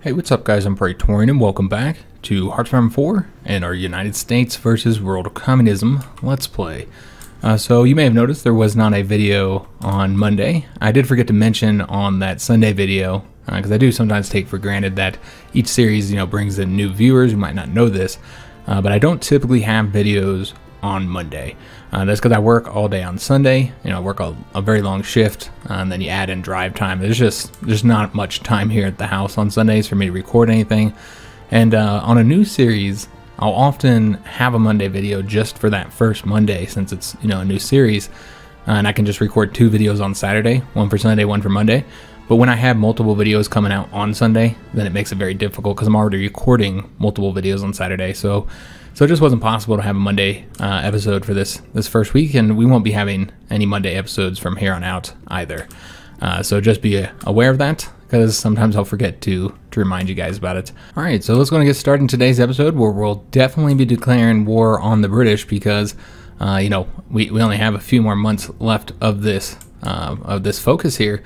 Hey, what's up guys, I'm Praetorian and welcome back to Hearts of Iron IV and our United States versus World Communism Let's Play. So you may have noticed there was not a video on Monday. I did forget to mention on that Sunday video, because I do sometimes take for granted that each series, brings in new viewers who might not know this, but I don't typically have videos on Monday. That's because I work all day on Sunday. I work a very long shift, and then you add in drive time. There's not much time here at the house on Sundays for me to record anything. And on a new series, I'll often have a Monday video just for that first Monday, since it's a new series, and I can just record two videos on Saturday, one for Sunday, one for Monday. But when I have multiple videos coming out on Sunday, then it makes it very difficult because I'm already recording multiple videos on Saturday. So it just wasn't possible to have a Monday episode for this first week, and we won't be having any Monday episodes from here on out either. So just be aware of that, because sometimes I'll forget to remind you guys about it. All right, so let's go and get started in today's episode, where we'll definitely be declaring war on the British, because we only have a few more months left of this focus here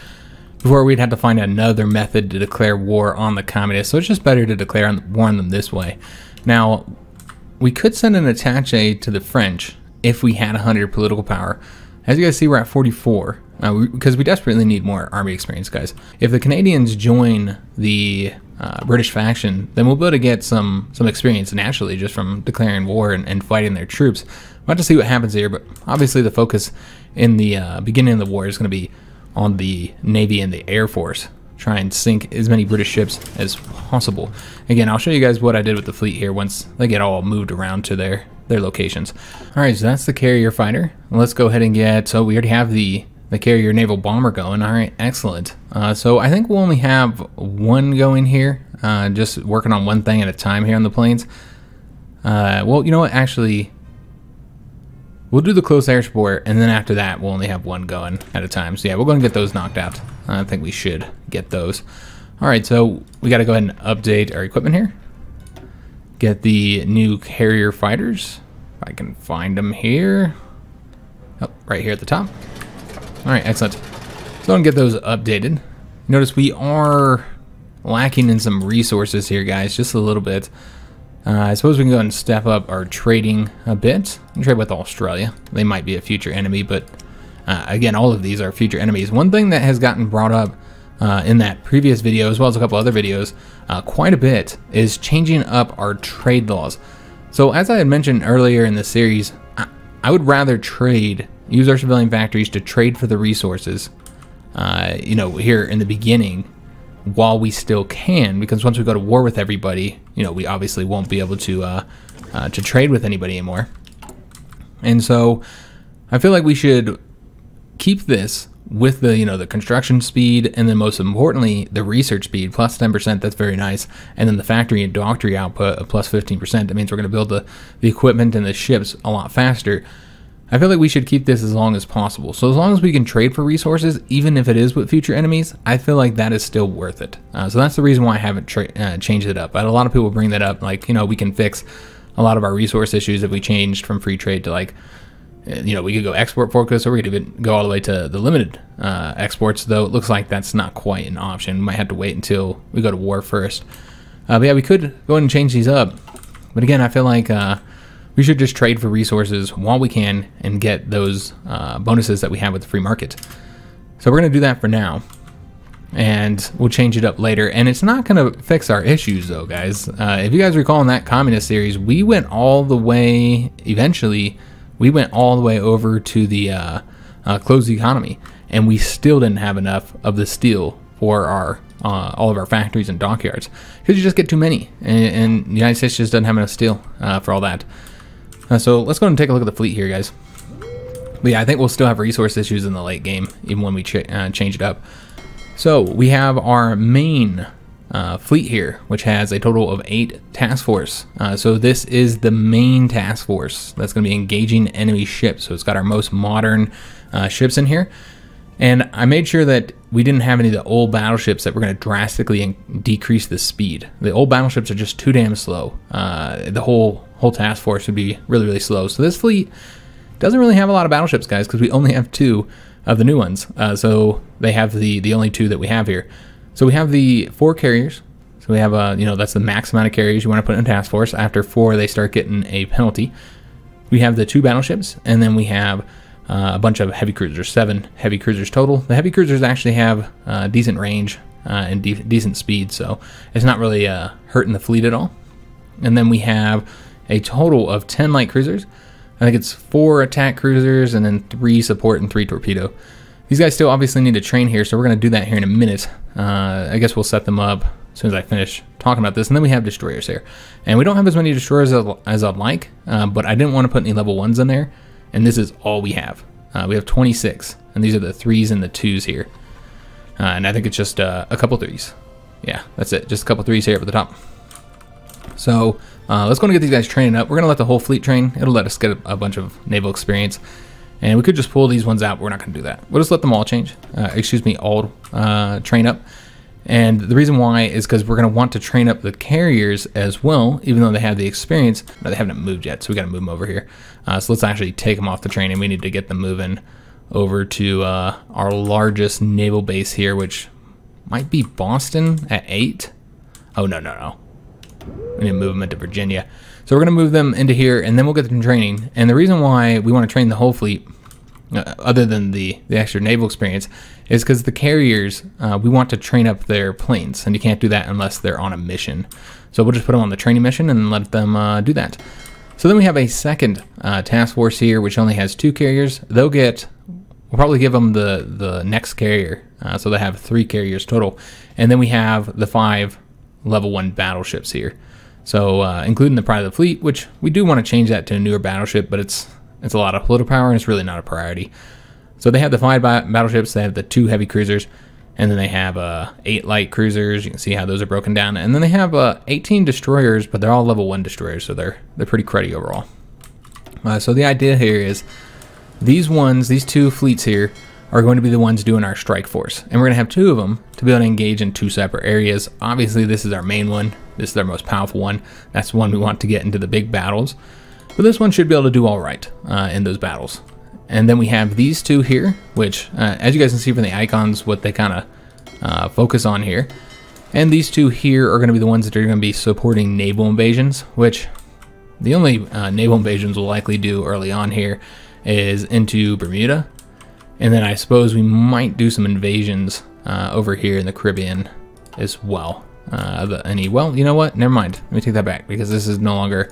before we'd have to find another method to declare war on the communists. So it's just better to declare war on them this way. Now, we could send an attaché to the French if we had 100 political power. As you guys see, we're at 44, because we desperately need more army experience, guys. If the Canadians join the British faction, then we'll be able to get some experience naturally just from declaring war and fighting their troops. We'll have to see what happens here, but obviously the focus in the beginning of the war is going to be on the Navy and the Air Force. Try and sink as many British ships as possible. Again, I'll show you guys what I did with the fleet here once they get all moved around to their locations. All right, so that's the carrier fighter. Let's go ahead and get, so we already have the carrier naval bomber going. All right, excellent. So I think we'll only have one going here, just working on one thing at a time here on the planes. Well, you know what, actually, we'll do the close air support, and then after that, we'll only have one going at a time. So yeah, we're going to get those knocked out. I think we should get those. All right, so we got to go ahead and update our equipment here. Get the new carrier fighters. If I can find them here. Oh, right here at the top. All right, excellent. So I'm going to get those updated. Notice we are lacking in some resources here, guys, just a little bit. I suppose we can go and step up our trading a bit. And trade with Australia. They might be a future enemy, but again, all of these are future enemies. One thing that has gotten brought up in that previous video, as well as a couple other videos, quite a bit, is changing up our trade laws. So as I had mentioned earlier in this series, I would rather trade, use our civilian factories to trade for the resources, here in the beginning, while we still can, because once we go to war with everybody, we obviously won't be able to trade with anybody anymore. And so I feel like we should keep this with the, the construction speed, and then most importantly, the research speed, plus 10%, that's very nice. And then the factory and dockery output of plus 15%. That means we're gonna build the equipment and the ships a lot faster. I feel like we should keep this as long as possible. So as long as we can trade for resources, even if it is with future enemies, I feel like that is still worth it. So that's the reason why I haven't changed it up. But a lot of people bring that up, like, we can fix a lot of our resource issues if we changed from free trade to, like, we could go export focus, or we could even go all the way to the limited exports, though it looks like that's not quite an option. We might have to wait until we go to war first. But yeah, we could go ahead and change these up. But again, I feel like we should just trade for resources while we can and get those bonuses that we have with the free market. So we're going to do that for now, and we'll change it up later. And it's not going to fix our issues though, guys. If you guys recall in that communist series, we went all the way, eventually, we went all the way over to the closed economy, and we still didn't have enough of the steel for our all of our factories and dockyards, because you just get too many, and the United States just doesn't have enough steel for all that. So let's go and take a look at the fleet here, guys. But yeah, I think we'll still have resource issues in the late game, even when we change it up. So we have our main fleet here, which has a total of 8 task force. So this is the main task force that's going to be engaging enemy ships. So it's got our most modern ships in here. And I made sure that we didn't have any of the old battleships that were going to drastically decrease the speed. The old battleships are just too damn slow. The whole task force would be really, really slow. So this fleet doesn't really have a lot of battleships, guys, because we only have 2 of the new ones. So they have the only 2 that we have here. So we have the 4 carriers, So we have a, you know, that's the max amount of carriers you want to put in a task force. After 4, they start getting a penalty. We have the 2 battleships, and then we have a bunch of heavy cruisers, 7 heavy cruisers total. The heavy cruisers actually have decent range and decent speed, so it's not really hurting the fleet at all. And then we have a total of 10 light cruisers. I think it's 4 attack cruisers and then 3 support and 3 torpedo. These guys still obviously need to train here, so we're going to do that here in a minute. I guess we'll set them up as soon as I finish talking about this. And then we have destroyers here. And we don't have as many destroyers as I'd like, but I didn't want to put any level 1s in there. And this is all we have. We have 26, and these are the 3s and the 2s here. And I think it's just a couple 3s. Yeah, that's it. Just a couple 3s here up at the top. So let's go and get these guys training up. We're going to let the whole fleet train. It'll let us get a bunch of naval experience. And we could just pull these ones out, but we're not going to do that. We'll just let them all train up. And the reason why is because we're going to want to train up the carriers as well, even though they have the experience. No, they haven't moved yet, so we got to move them over here. So let's actually take them off the train, and we need to get them moving over to our largest naval base here, which might be Boston at 8. Oh, no. We need to move them into Virginia. So we're going to move them into here, and then we'll get them training. And the reason why we want to train the whole fleet, other than the extra naval experience, is because the carriers, we want to train up their planes, and you can't do that unless they're on a mission. So we'll just put them on the training mission and let them do that. So then we have a second task force here, which only has 2 carriers. They'll get, we'll probably give them the next carrier, so they have 3 carriers total. And then we have the 5 level 1 battleships here. So including the pride of the fleet, which we do want to change that to a newer battleship, but it's a lot of political power and it's really not a priority. So they have the 5 battleships, they have the 2 heavy cruisers, and then they have 8 light cruisers. You can see how those are broken down. And then they have 18 destroyers, but they're all level 1 destroyers, so they're pretty cruddy overall. So the idea here is these 2 fleets here, are going to be the ones doing our strike force. And we're gonna have 2 of them to be able to engage in 2 separate areas. Obviously this is our main one. This is our most powerful one. That's the one we want to get into the big battles. But this one should be able to do all right in those battles. And then we have these 2 here, which as you guys can see from the icons, what they kind of focus on here. And these 2 here are gonna be the ones that are gonna be supporting naval invasions, which the only naval invasions we'll likely do early on here is into Bermuda. And then I suppose we might do some invasions over here in the Caribbean as well. Well, you know what? Never mind. Let me take that back because this is no longer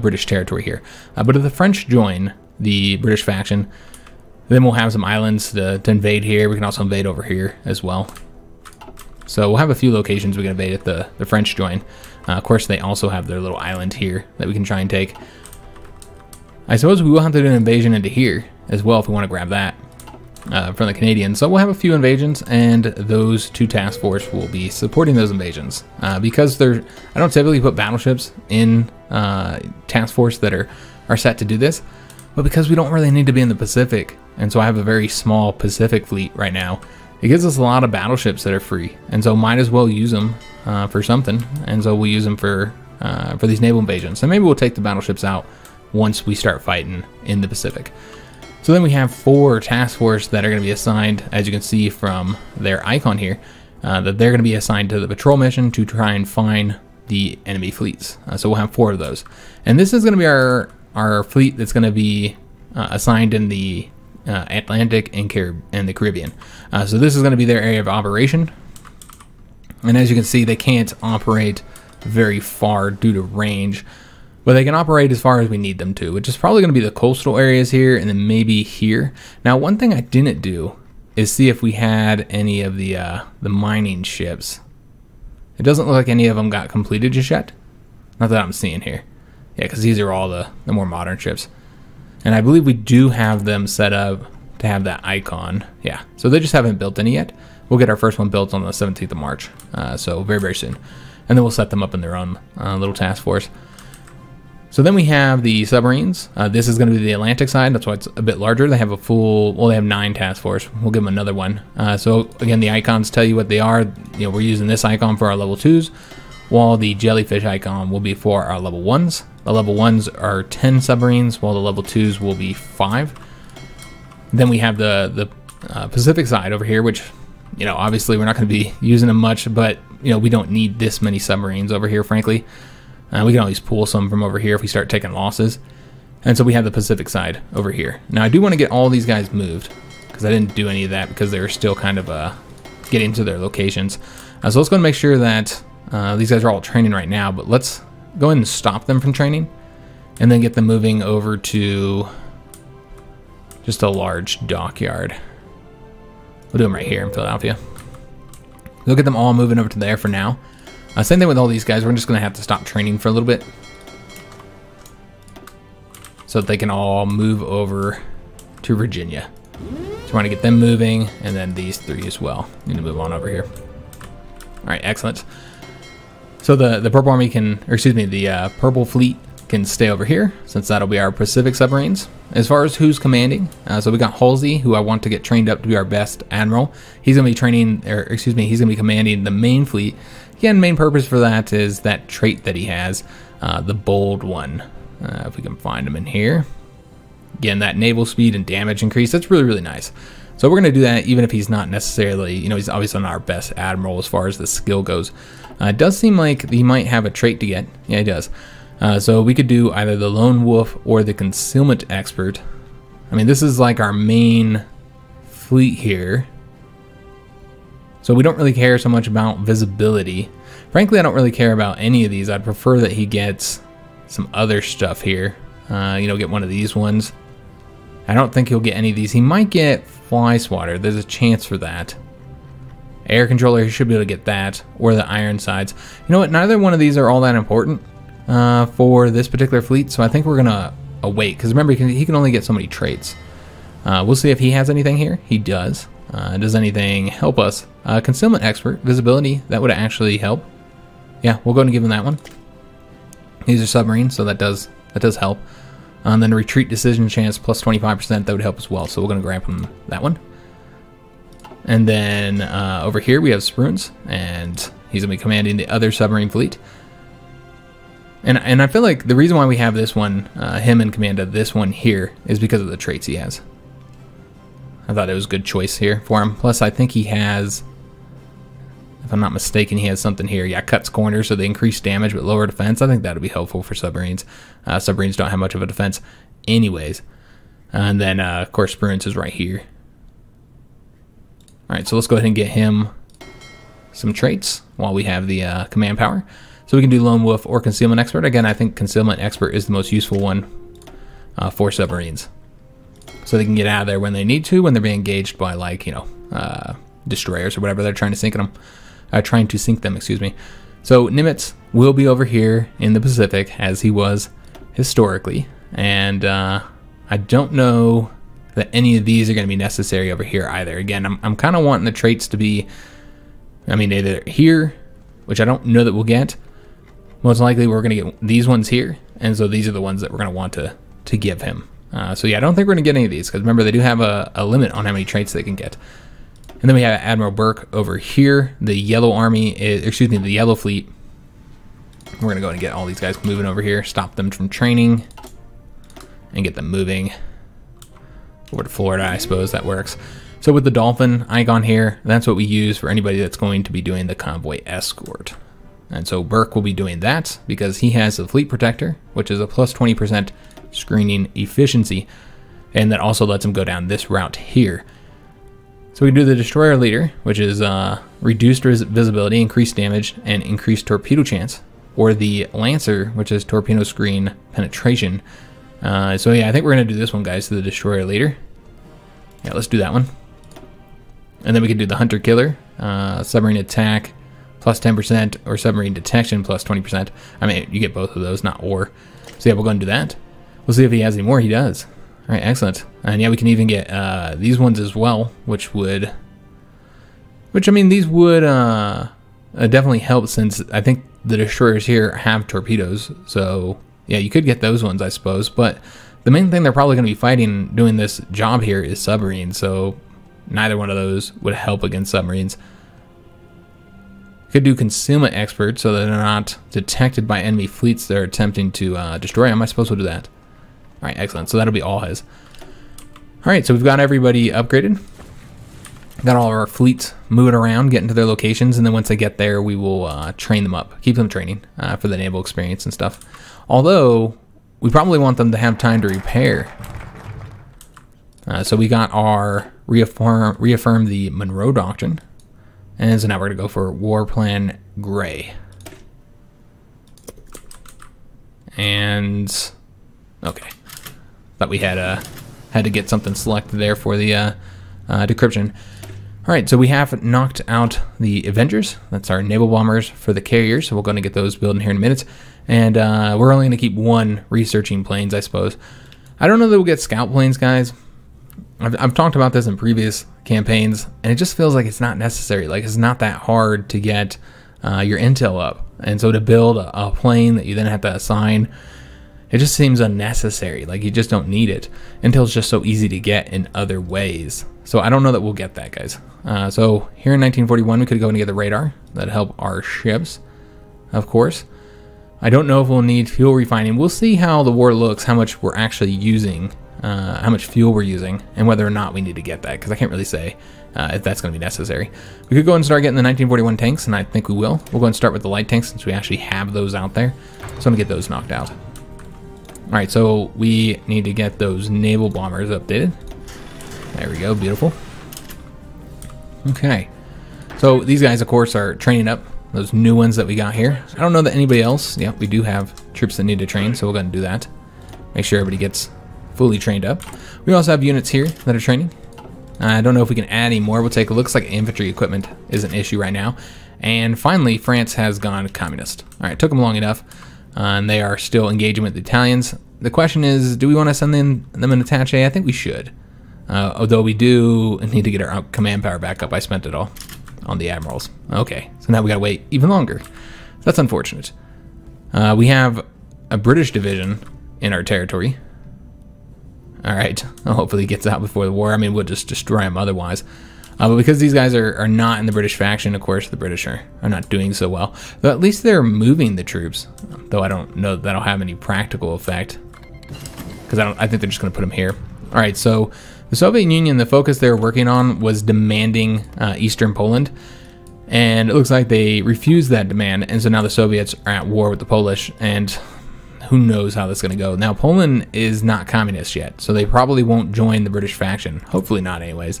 British territory here. But if the French join the British faction, then we'll have some islands to invade here. We can also invade over here as well. So we'll have a few locations we can invade if the French join. Of course, they also have their little island here that we can try and take. I suppose we will have to do an invasion into here as well if we want to grab that. From the Canadians. So we'll have a few invasions, and those 2 task force will be supporting those invasions because I don't typically put battleships in task force that are set to do this, but because we don't really need to be in the Pacific, and so I have a very small Pacific fleet right now, it gives us a lot of battleships that are free, and so might as well use them for something, and so we'll use them for these naval invasions. So maybe we'll take the battleships out once we start fighting in the Pacific. So then we have 4 task force that are going to be assigned, as you can see from their icon here, that they're going to be assigned to the patrol mission to try and find the enemy fleets. So we'll have 4 of those. And this is going to be our fleet that's going to be assigned in the Atlantic and the Caribbean. So this is going to be their area of operation. And as you can see, they can't operate very far due to range. But they can operate as far as we need them to, which is probably going to be the coastal areas here and then maybe here. Now, one thing I didn't do is see if we had any of the mining ships. It doesn't look like any of them got completed just yet. Not that I'm seeing here. Yeah, because these are all the more modern ships. And I believe we do have them set up to have that icon. Yeah, so they just haven't built any yet. We'll get our first one built on the 17th of March. So very, very soon. And then we'll set them up in their own little task force. So then we have the submarines. This is going to be the Atlantic side. That's why it's a bit larger. They have they have 9 task force. We'll give them another one. So again, the icons tell you what they are. You know, we're using this icon for our level 2s, while the jellyfish icon will be for our level 1s. The level 1s are 10 submarines, while the level 2s will be 5. Then we have the Pacific side over here, which, you know, obviously we're not going to be using them much, but you know, we don't need this many submarines over here, frankly. We can always pull some from over here if we start taking losses. And so we have the Pacific side over here. Now I do want to get all these guys moved because I didn't do any of that because they were still kind of getting to their locations. So let's go and make sure that these guys are all training right now, but let's go ahead and stop them from training and then get them moving over to just a large dockyard. We'll do them right here in Philadelphia. Look at them all moving over to there for now. Same thing with all these guys. We're just going to have to stop training for a little bit so that they can all move over to Virginia. So want to get them moving, and then these three as well. Need to move on over here. All right, excellent. So the Purple Army can, or excuse me, the Purple Fleet can stay over here, since that'll be our Pacific submarines. As far as who's commanding, so we got Halsey, who I want to get trained up to be our best admiral. He's gonna be he's gonna be commanding the main fleet. Again, main purpose for that is that trait that he has, the bold one. If we can find him in here. Again, that naval speed and damage increase, that's really, really nice. So we're gonna do that even if he's not necessarily, you know, he's obviously not our best admiral as far as the skill goes. It does seem like he might have a trait to get. Yeah, he does. So we could do either the Lone Wolf or the Concealment Expert. I mean, this is like our main fleet here. So we don't really care so much about visibility. Frankly, I don't really care about any of these. I'd prefer that he gets some other stuff here. You know, get one of these ones. I don't think he'll get any of these. He might get Fly Swatter. There's a chance for that. Air Controller, he should be able to get that. Or the Ironsides. You know what? Neither one of these are all that important. For this particular fleet, so I think we're gonna await, because remember he can only get so many traits. We'll see if he has anything here. He does. Does anything help us? Concealment Expert, visibility, that would actually help. Yeah, we'll go and give him that one. These are submarines, so that does help. And then retreat decision chance plus 25%, that would help as well, so we're gonna grab him that one. And then over here we have Spruance, and he's gonna be commanding the other submarine fleet. And I feel like the reason why we have this one, him in command of this one here, is because of the traits he has. I thought it was a good choice here for him. Plus, I think he has, if I'm not mistaken, he has something here. Yeah, cuts corners, so they increase damage but lower defense. I think that would be helpful for submarines. Submarines don't have much of a defense anyways. And then, of course, Spruance is right here. All right, so let's go ahead and get him some traits while we have the command power. So we can do Lone Wolf or Concealment Expert. Again, I think Concealment Expert is the most useful one for submarines. So they can get out of there when they need to, when they're being engaged by, like, you know, destroyers or whatever they're trying to sink them. Excuse me. So Nimitz will be over here in the Pacific as he was historically. And I don't know that any of these are going to be necessary over here either. Again, I'm kind of wanting the traits to be, I mean, either here, which I don't know that we'll get. Most likely we're going to get these ones here, and so these are the ones that we're going to want to give him. So yeah, I don't think we're going to get any of these, because remember, they do have a limit on how many traits they can get. And then we have Admiral Burke over here. The Yellow Army, the Yellow Fleet. We're going to go and get all these guys moving over here, stop them from training, and get them moving over to Florida, I suppose that works. So with the dolphin icon here, that's what we use for anybody that's going to be doing the convoy escort. And so Burke will be doing that because he has the Fleet Protector, which is a plus 20% screening efficiency. And that also lets him go down this route here. So we can do the Destroyer Leader, which is reduced visibility, increased damage, and increased torpedo chance. Or the Lancer, which is torpedo screen penetration. So yeah, I think we're going to do this one, guys, to the Destroyer Leader. Yeah, let's do that one. And then we can do the Hunter Killer, submarine attack, plus 10%, or submarine detection plus 20%. I mean, you get both of those, not or. So yeah, we'll go and do that. We'll see if he has any more. He does. All right, excellent. And yeah, we can even get these ones as well, which I mean, these would definitely help, since I think the destroyers here have torpedoes. So yeah, you could get those ones, I suppose. But the main thing they're probably going to be fighting doing this job here is submarines. So neither one of those would help against submarines. Could do Concealment Expert so that they're not detected by enemy fleets that are attempting to destroy them. I suppose we'll do that. All right, excellent. So that'll be all his. All right, so we've got everybody upgraded. Got all our fleets moving around, getting to their locations, and then once they get there, we will train them up, keep them training for the naval experience and stuff. Although, we probably want them to have time to repair. So we got our reaffirm the Monroe Doctrine, and so now we're going to go for War Plan Gray. And okay, thought we had had to get something selected there for the decryption. All right, so we have knocked out the Avengers. That's our naval bombers for the carriers. So we're going to get those built in here in a minute. And we're only going to keep one researching planes, I suppose. I don't know that we'll get scout planes, guys. I've talked about this in previous campaigns, and it just feels like it's not necessary. Like, it's not that hard to get your intel up. And so to build a plane that you then have to assign, it just seems unnecessary. Like, you just don't need it. Intel's just so easy to get in other ways. So I don't know that we'll get that, guys. So here in 1941, we could go and get the radar. That'd help our ships, of course. I don't know if we'll need fuel refining. We'll see how the war looks, how much we're actually using, how much fuel we're using, and whether or not we need to get that, because I can't really say if that's going to be necessary. We could go and start getting the 1941 tanks, and I think we will. We'll go and start with the light tanks since we actually have those out there. So I'm going to get those knocked out. All right, so we need to get those naval bombers updated. There we go, beautiful. Okay, so these guys, of course, are training up those new ones that we got here. I don't know that anybody else, yeah, we do have troops that need to train, so we're gonna do that. Make sure everybody gets fully trained up. We also have units here that are training. I don't know if we can add any more. We'll take, it looks like infantry equipment is an issue right now. And finally, France has gone communist. All right, took them long enough, and they are still engaging with the Italians. The question is, do we wanna send them an attaché? I think we should. Although we do need to get our command power back up. I spent it all on the admirals. Okay, so now we gotta wait even longer. That's unfortunate. We have a British division in our territory. All right, well, hopefully it gets out before the war. I mean, we'll just destroy them otherwise. But because these guys are not in the British faction, of course, the British are not doing so well. Though at least they're moving the troops, though I don't know that that'll have any practical effect, because I think they're just gonna put them here. All right, so the Soviet Union, the focus they were working on was demanding Eastern Poland, and it looks like they refused that demand, and so now the Soviets are at war with the Polish, and who knows how that's going to go. Now, Poland is not communist yet, so they probably won't join the British faction. Hopefully not, anyways.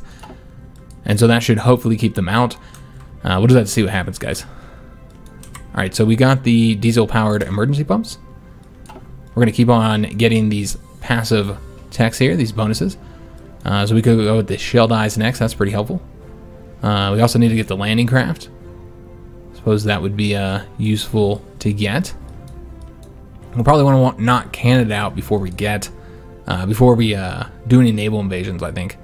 And so that should hopefully keep them out. We'll just have to see what happens, guys. All right, so we got the diesel-powered emergency pumps. We're going to keep on getting these passive techs here, these bonuses. So we could go with the shelled eyes next. That's pretty helpful. We also need to get the landing craft. I suppose that would be useful to get. We'll probably want to knock Canada out before we get do any naval invasions, I think.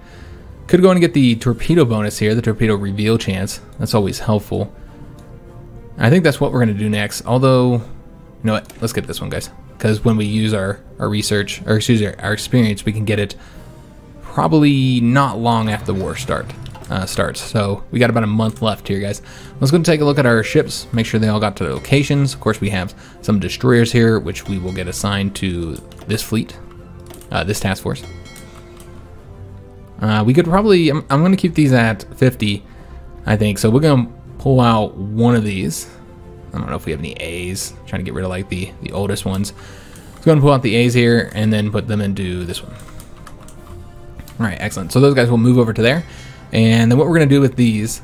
Could go and get the torpedo bonus here, the torpedo reveal chance. That's always helpful. I think that's what we're going to do next. Although, you know what? Let's get this one, guys, because when we use our research, or excuse me, our experience, we can get it probably not long after the war starts. So we got about a month left here, guys. Let's go and take a look at our ships, make sure they all got to their locations. Of course, we have some destroyers here, which we will get assigned to this fleet, this task force. We could probably, I'm gonna keep these at 50, I think. So we're gonna pull out one of these. I don't know if we have any A's, I'm trying to get rid of like the oldest ones. Let's go and pull out the A's here and then put them into this one. All right, excellent. So those guys will move over to there. And then what we're gonna do with these,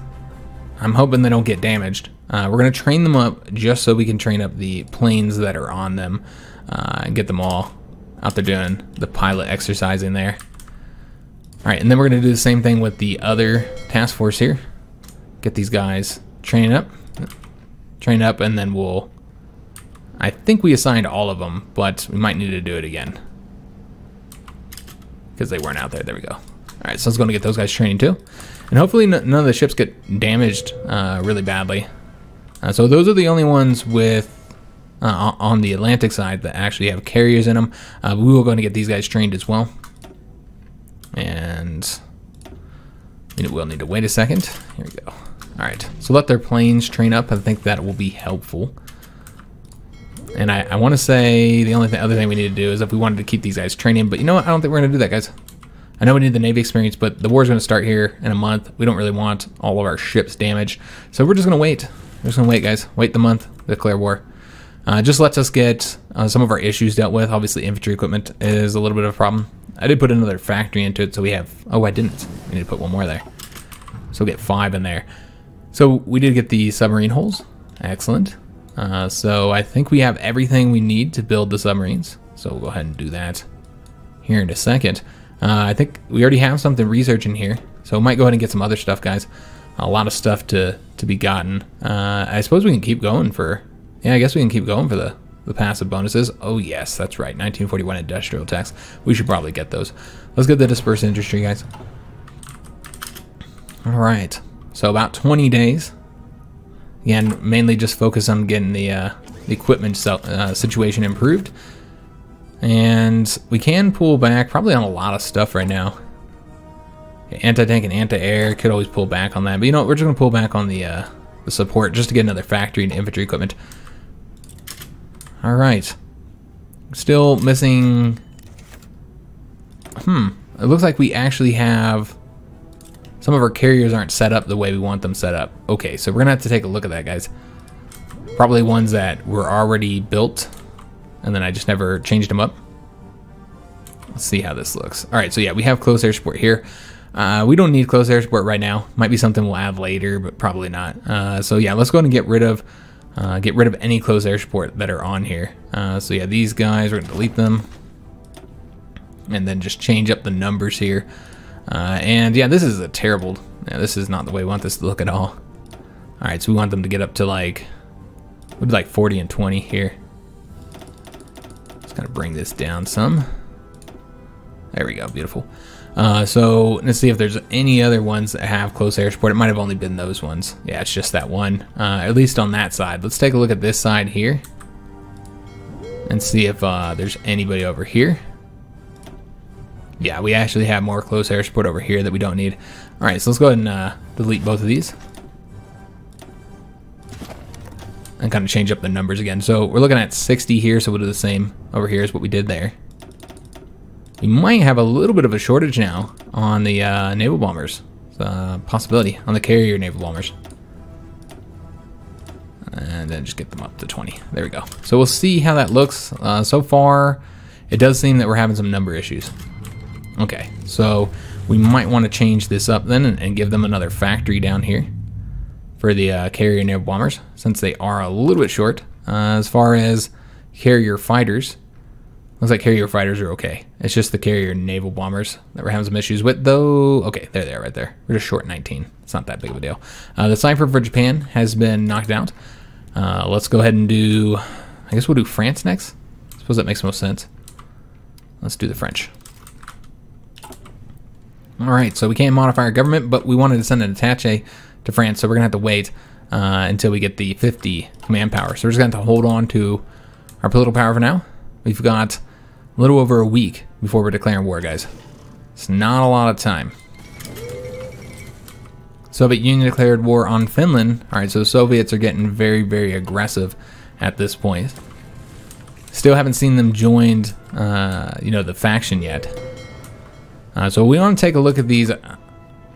I'm hoping they don't get damaged. We're gonna train them up just so we can train up the planes that are on them and get them all out there doing the pilot exercise in there. All right, and then we're gonna do the same thing with the other task force here. Get these guys train up, and then we'll, I think we assigned all of them, but we might need to do it again, because they weren't out there. There we go. All right, so it's going to get those guys trained too, and hopefully none of the ships get damaged really badly. So those are the only ones with on the Atlantic side that actually have carriers in them. We were going to get these guys trained as well, and you know, we'll need to wait a second. Here we go. All right, so let their planes train up. I think that will be helpful. And I want to say the only other thing we need to do is if we wanted to keep these guys training, but you know what? I don't think we're going to do that, guys. I I know we need the Navy experience, but the war's going to start here in a month. We don't really want all of our ships damaged. So we're just going to wait. We're just going to wait, guys. Wait the month, declare war. It just lets us get some of our issues dealt with. Obviously, infantry equipment is a little bit of a problem. I did put another factory into it, so we have... Oh, I didn't. We need to put one more there. So we'll get 5 in there. So we did get the submarine holes. Excellent. So I think we have everything we need to build the submarines. So we'll go ahead and do that here in a second. I think we already have something research in here. So we might go ahead and get some other stuff, guys. A lot of stuff to be gotten. I suppose we can keep going for... Yeah, I guess we can keep going for the passive bonuses. Oh, yes, that's right. 1941 industrial tax. We should probably get those. Let's get the dispersed industry, guys. All right. So about 20 days. Again, mainly just focus on getting the equipment situation improved. And we can pull back probably on a lot of stuff right now. Okay, anti-tank and anti-air. Could always pull back on that. But you know what? We're just going to pull back on the support just to get another factory and infantry equipment. All right. Still missing... It looks like we actually have... Some of our carriers aren't set up the way we want them set up. Okay, so we're gonna have to take a look at that, guys. Probably ones that were already built, and then I just never changed them up. Let's see how this looks. All right, so yeah, we have close air support here. We don't need close air support right now. Might be something we'll add later, but probably not. So yeah, let's go ahead and get rid of any close air support that are on here. So yeah, these guys, we're gonna delete them, and then just change up the numbers here. And yeah, this is a terrible... Yeah, this is not the way we want this to look at all. All right, so we want them to get up to like... We'd like 40 and 20 here. Just gotta bring this down some. There we go, beautiful. So let's see if there's any other ones that have close air support. It might have only been those ones. Yeah, it's just that one, at least on that side. Let's take a look at this side here and see if there's anybody over here. Yeah, we actually have more close air support over here that we don't need. All right, so let's go ahead and delete both of these. And kind of change up the numbers again. So we're looking at 60 here, so we'll do the same over here as what we did there. We might have a little bit of a shortage now on the naval bombers. It's a possibility on the carrier naval bombers. And then just get them up to 20. There we go. So we'll see how that looks. So far, it does seem that we're having some number issues. Okay, so we might want to change this up then and give them another factory down here for the carrier naval bombers, since they are a little bit short. As far as carrier fighters, looks like carrier fighters are okay. It's just the carrier naval bombers that we're having some issues with, though. Okay, there they are right there. We're just short 19. It's not that big of a deal. The cipher for Japan has been knocked out. Let's go ahead and do... I guess we'll do France next. I suppose that makes most sense. Let's do the French. All right, so we can't modify our government, but we wanted to send an attaché to France, so we're going to have to wait until we get the 50 command power. So we're just going to have to hold on to our political power for now. We've got a little over a week before we're declaring war, guys. It's not a lot of time. Soviet Union declared war on Finland. All right, so Soviets are getting very, very aggressive at this point. Still haven't seen them joined, the faction yet. So we want to take a look at these,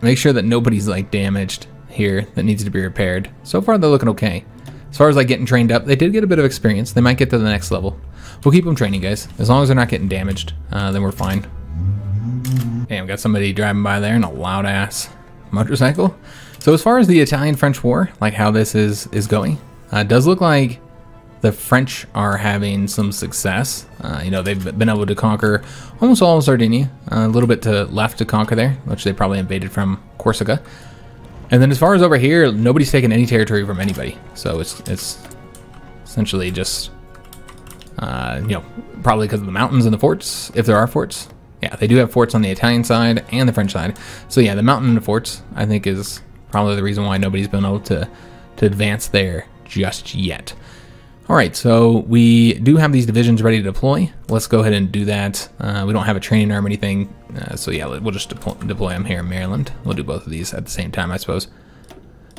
make sure that nobody's like damaged here that needs to be repaired. So far they're looking okay. As far as like getting trained up, they did get a bit of experience. They might get to the next level. We'll keep them training, guys. As long as they're not getting damaged, then we're fine. Damn, got somebody driving by there in a loud ass motorcycle. So as far as the Italian-French war, like how this is going, it does look like the French are having some success. They've been able to conquer almost all of Sardinia, a little bit left to conquer there, which they probably invaded from Corsica. And then as far as over here, nobody's taken any territory from anybody. So it's essentially just, probably because of the mountains and the forts, if there are forts. Yeah, they do have forts on the Italian side and the French side. So yeah, the mountain and the forts, I think, is probably the reason why nobody's been able to advance there just yet. All right, so we do have these divisions ready to deploy. Let's go ahead and do that. We don't have a training arm or anything. So yeah, we'll just deploy them here in Maryland. We'll do both of these at the same time, I suppose.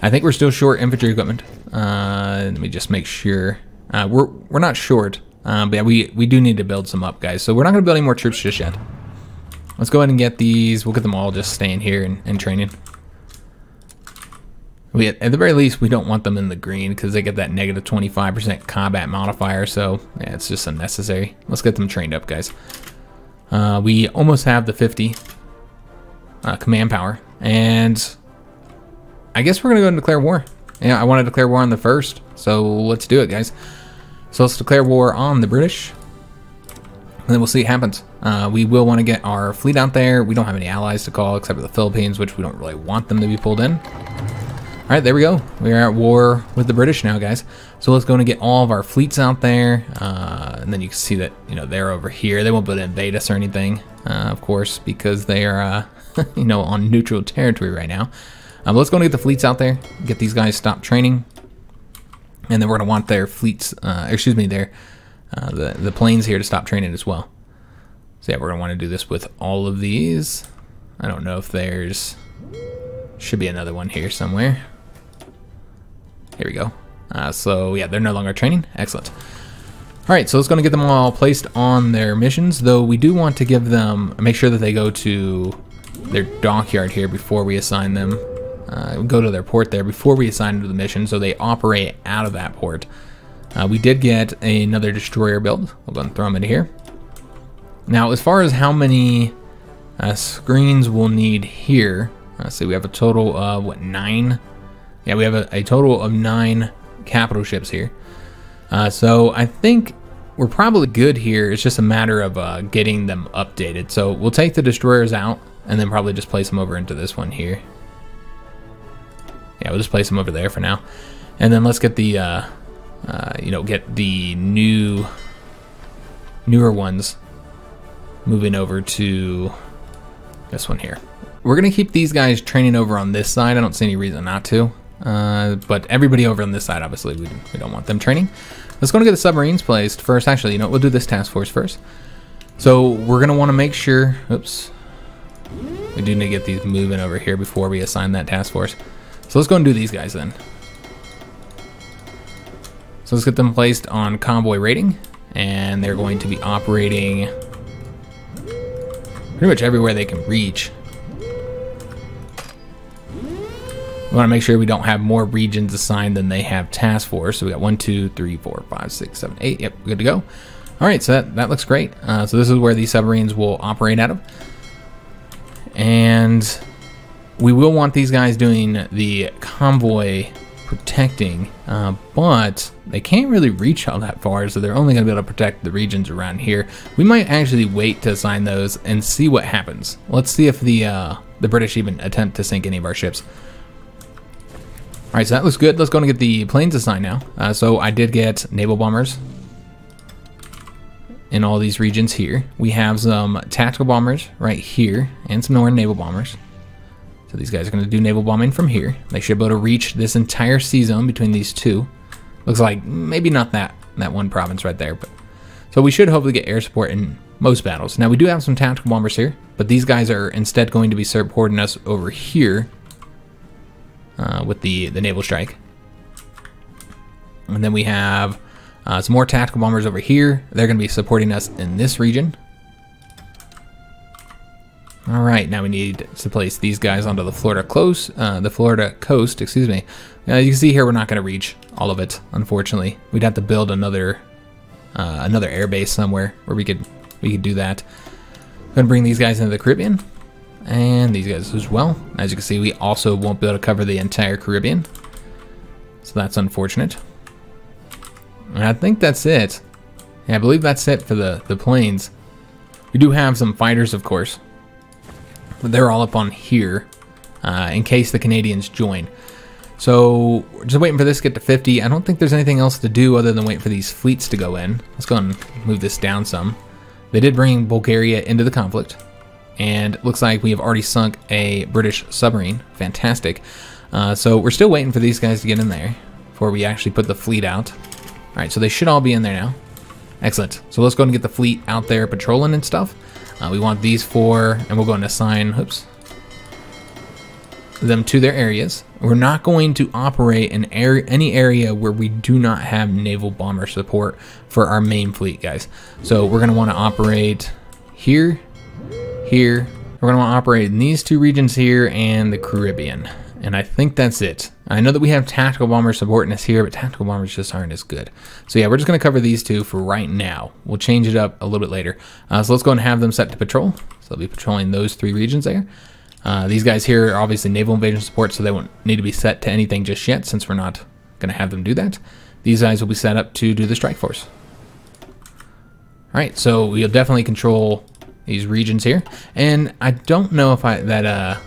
I think we're still short infantry equipment. Let me just make sure. We're not short, but yeah, we do need to build some up, guys. So we're not gonna build any more troops just yet. Let's go ahead and get these. We'll get them all just staying here and training. We, at the very least, we don't want them in the green because they get that negative 25% combat modifier. So yeah, it's just unnecessary. Let's get them trained up, guys. We almost have the 50 command power. And I guess we're going to go and declare war. Yeah, I want to declare war on the first. So let's do it, guys. So let's declare war on the British. And then we'll see what happens. We will want to get our fleet out there. We don't have any allies to call except for the Philippines, which we don't really want them to be pulled in. All right, there we go. We are at war with the British now, guys. So let's go and get all of our fleets out there. And then you can see that, you know, they're over here. They won't be able to invade us or anything, of course, because they are, you know, on neutral territory right now. But let's go and get the fleets out there, get these guys stopped training. And then we're gonna want their fleets, the planes here to stop training as well. So yeah, we're gonna wanna do this with all of these. I don't know if there's, should be another one here somewhere. Here we go. So yeah, they're no longer training. Excellent. All right, so it's going to get them all placed on their missions, though we do want to give them, make sure that they go to their dockyard here before we assign them, go to their port there before we assign them to the mission, so they operate out of that port. We did get another destroyer build. We'll go and throw them in here. Now, as far as how many screens we'll need here, let's see, we have a total of, what, 9? Yeah, we have a total of 9 capital ships here. So I think we're probably good here. It's just a matter of getting them updated. So we'll take the destroyers out and then probably just place them over into this one here. Yeah, we'll just place them over there for now. And then let's get the, you know, get the newer ones moving over to this one here. We're gonna keep these guys training over on this side. I don't see any reason not to, but everybody over on this side, obviously, we don't want them training. Let's go and get the submarines placed first. Actually, you know, we'll do this task force first. So we're gonna wanna make sure, oops, we do need to get these moving over here before we assign that task force. So let's go and do these guys then. So let's get them placed on convoy rating, and they're going to be operating pretty much everywhere they can reach. We want to make sure we don't have more regions assigned than they have task force. So we got 1, 2, 3, 4, 5, 6, 7, 8. Yep, good to go. All right, so that looks great. So this is where these submarines will operate out of. And we will want these guys doing the convoy protecting, but they can't really reach all that far, so they're only going to be able to protect the regions around here. We might actually wait to assign those and see what happens. Let's see if the British even attempt to sink any of our ships. All right, so that looks good. Let's go and get the planes assigned now. So I did get naval bombers in all these regions here. We have some tactical bombers right here and some more naval bombers. So these guys are going to do naval bombing from here. They should be able to reach this entire sea zone between these two. Looks like maybe not that one province right there, but so we should hopefully get air support in most battles. Now we do have some tactical bombers here, but these guys are instead going to be supporting us over here with the naval strike. And then we have some more tactical bombers over here. They're going to be supporting us in this region. All right, now we need to place these guys onto the Florida coast, excuse me. You can see here we're not gonna reach all of it, unfortunately. We'd have to build another air base somewhere where we could do that. I'm gonna bring these guys into the Caribbean and these guys as well. As you can see, we also won't be able to cover the entire Caribbean. So that's unfortunate. And I think that's it. Yeah, I believe that's it for the planes. We do have some fighters, of course. They're all up on here in case the Canadians join. So we're just waiting for this to get to 50. I don't think there's anything else to do other than wait for these fleets to go in. Let's go and move this down some. They did bring Bulgaria into the conflict, and it looks like we have already sunk a British submarine. Fantastic. So we're still waiting for these guys to get in there before we actually put the fleet out. All right, so they should all be in there now. Excellent. So let's go and get the fleet out there patrolling and stuff. We want these 4, and we'll go and assign them to their areas. We're not going to operate in any area where we do not have naval bomber support for our main fleet, guys. So we're going to want to operate here, here. We're gonna want to operate in these two regions here and the Caribbean. And I think that's it. I know that we have tactical bombers supporting us here, but tactical bombers just aren't as good. So yeah, we're just gonna cover these two for right now. We'll change it up a little bit later. So let's go and have them set to patrol. So they'll be patrolling those three regions there. These guys here are obviously naval invasion support, so they won't need to be set to anything just yet since we're not gonna have them do that. These guys will be set up to do the strike force. All right, so we'll definitely control these regions here. And I don't know if that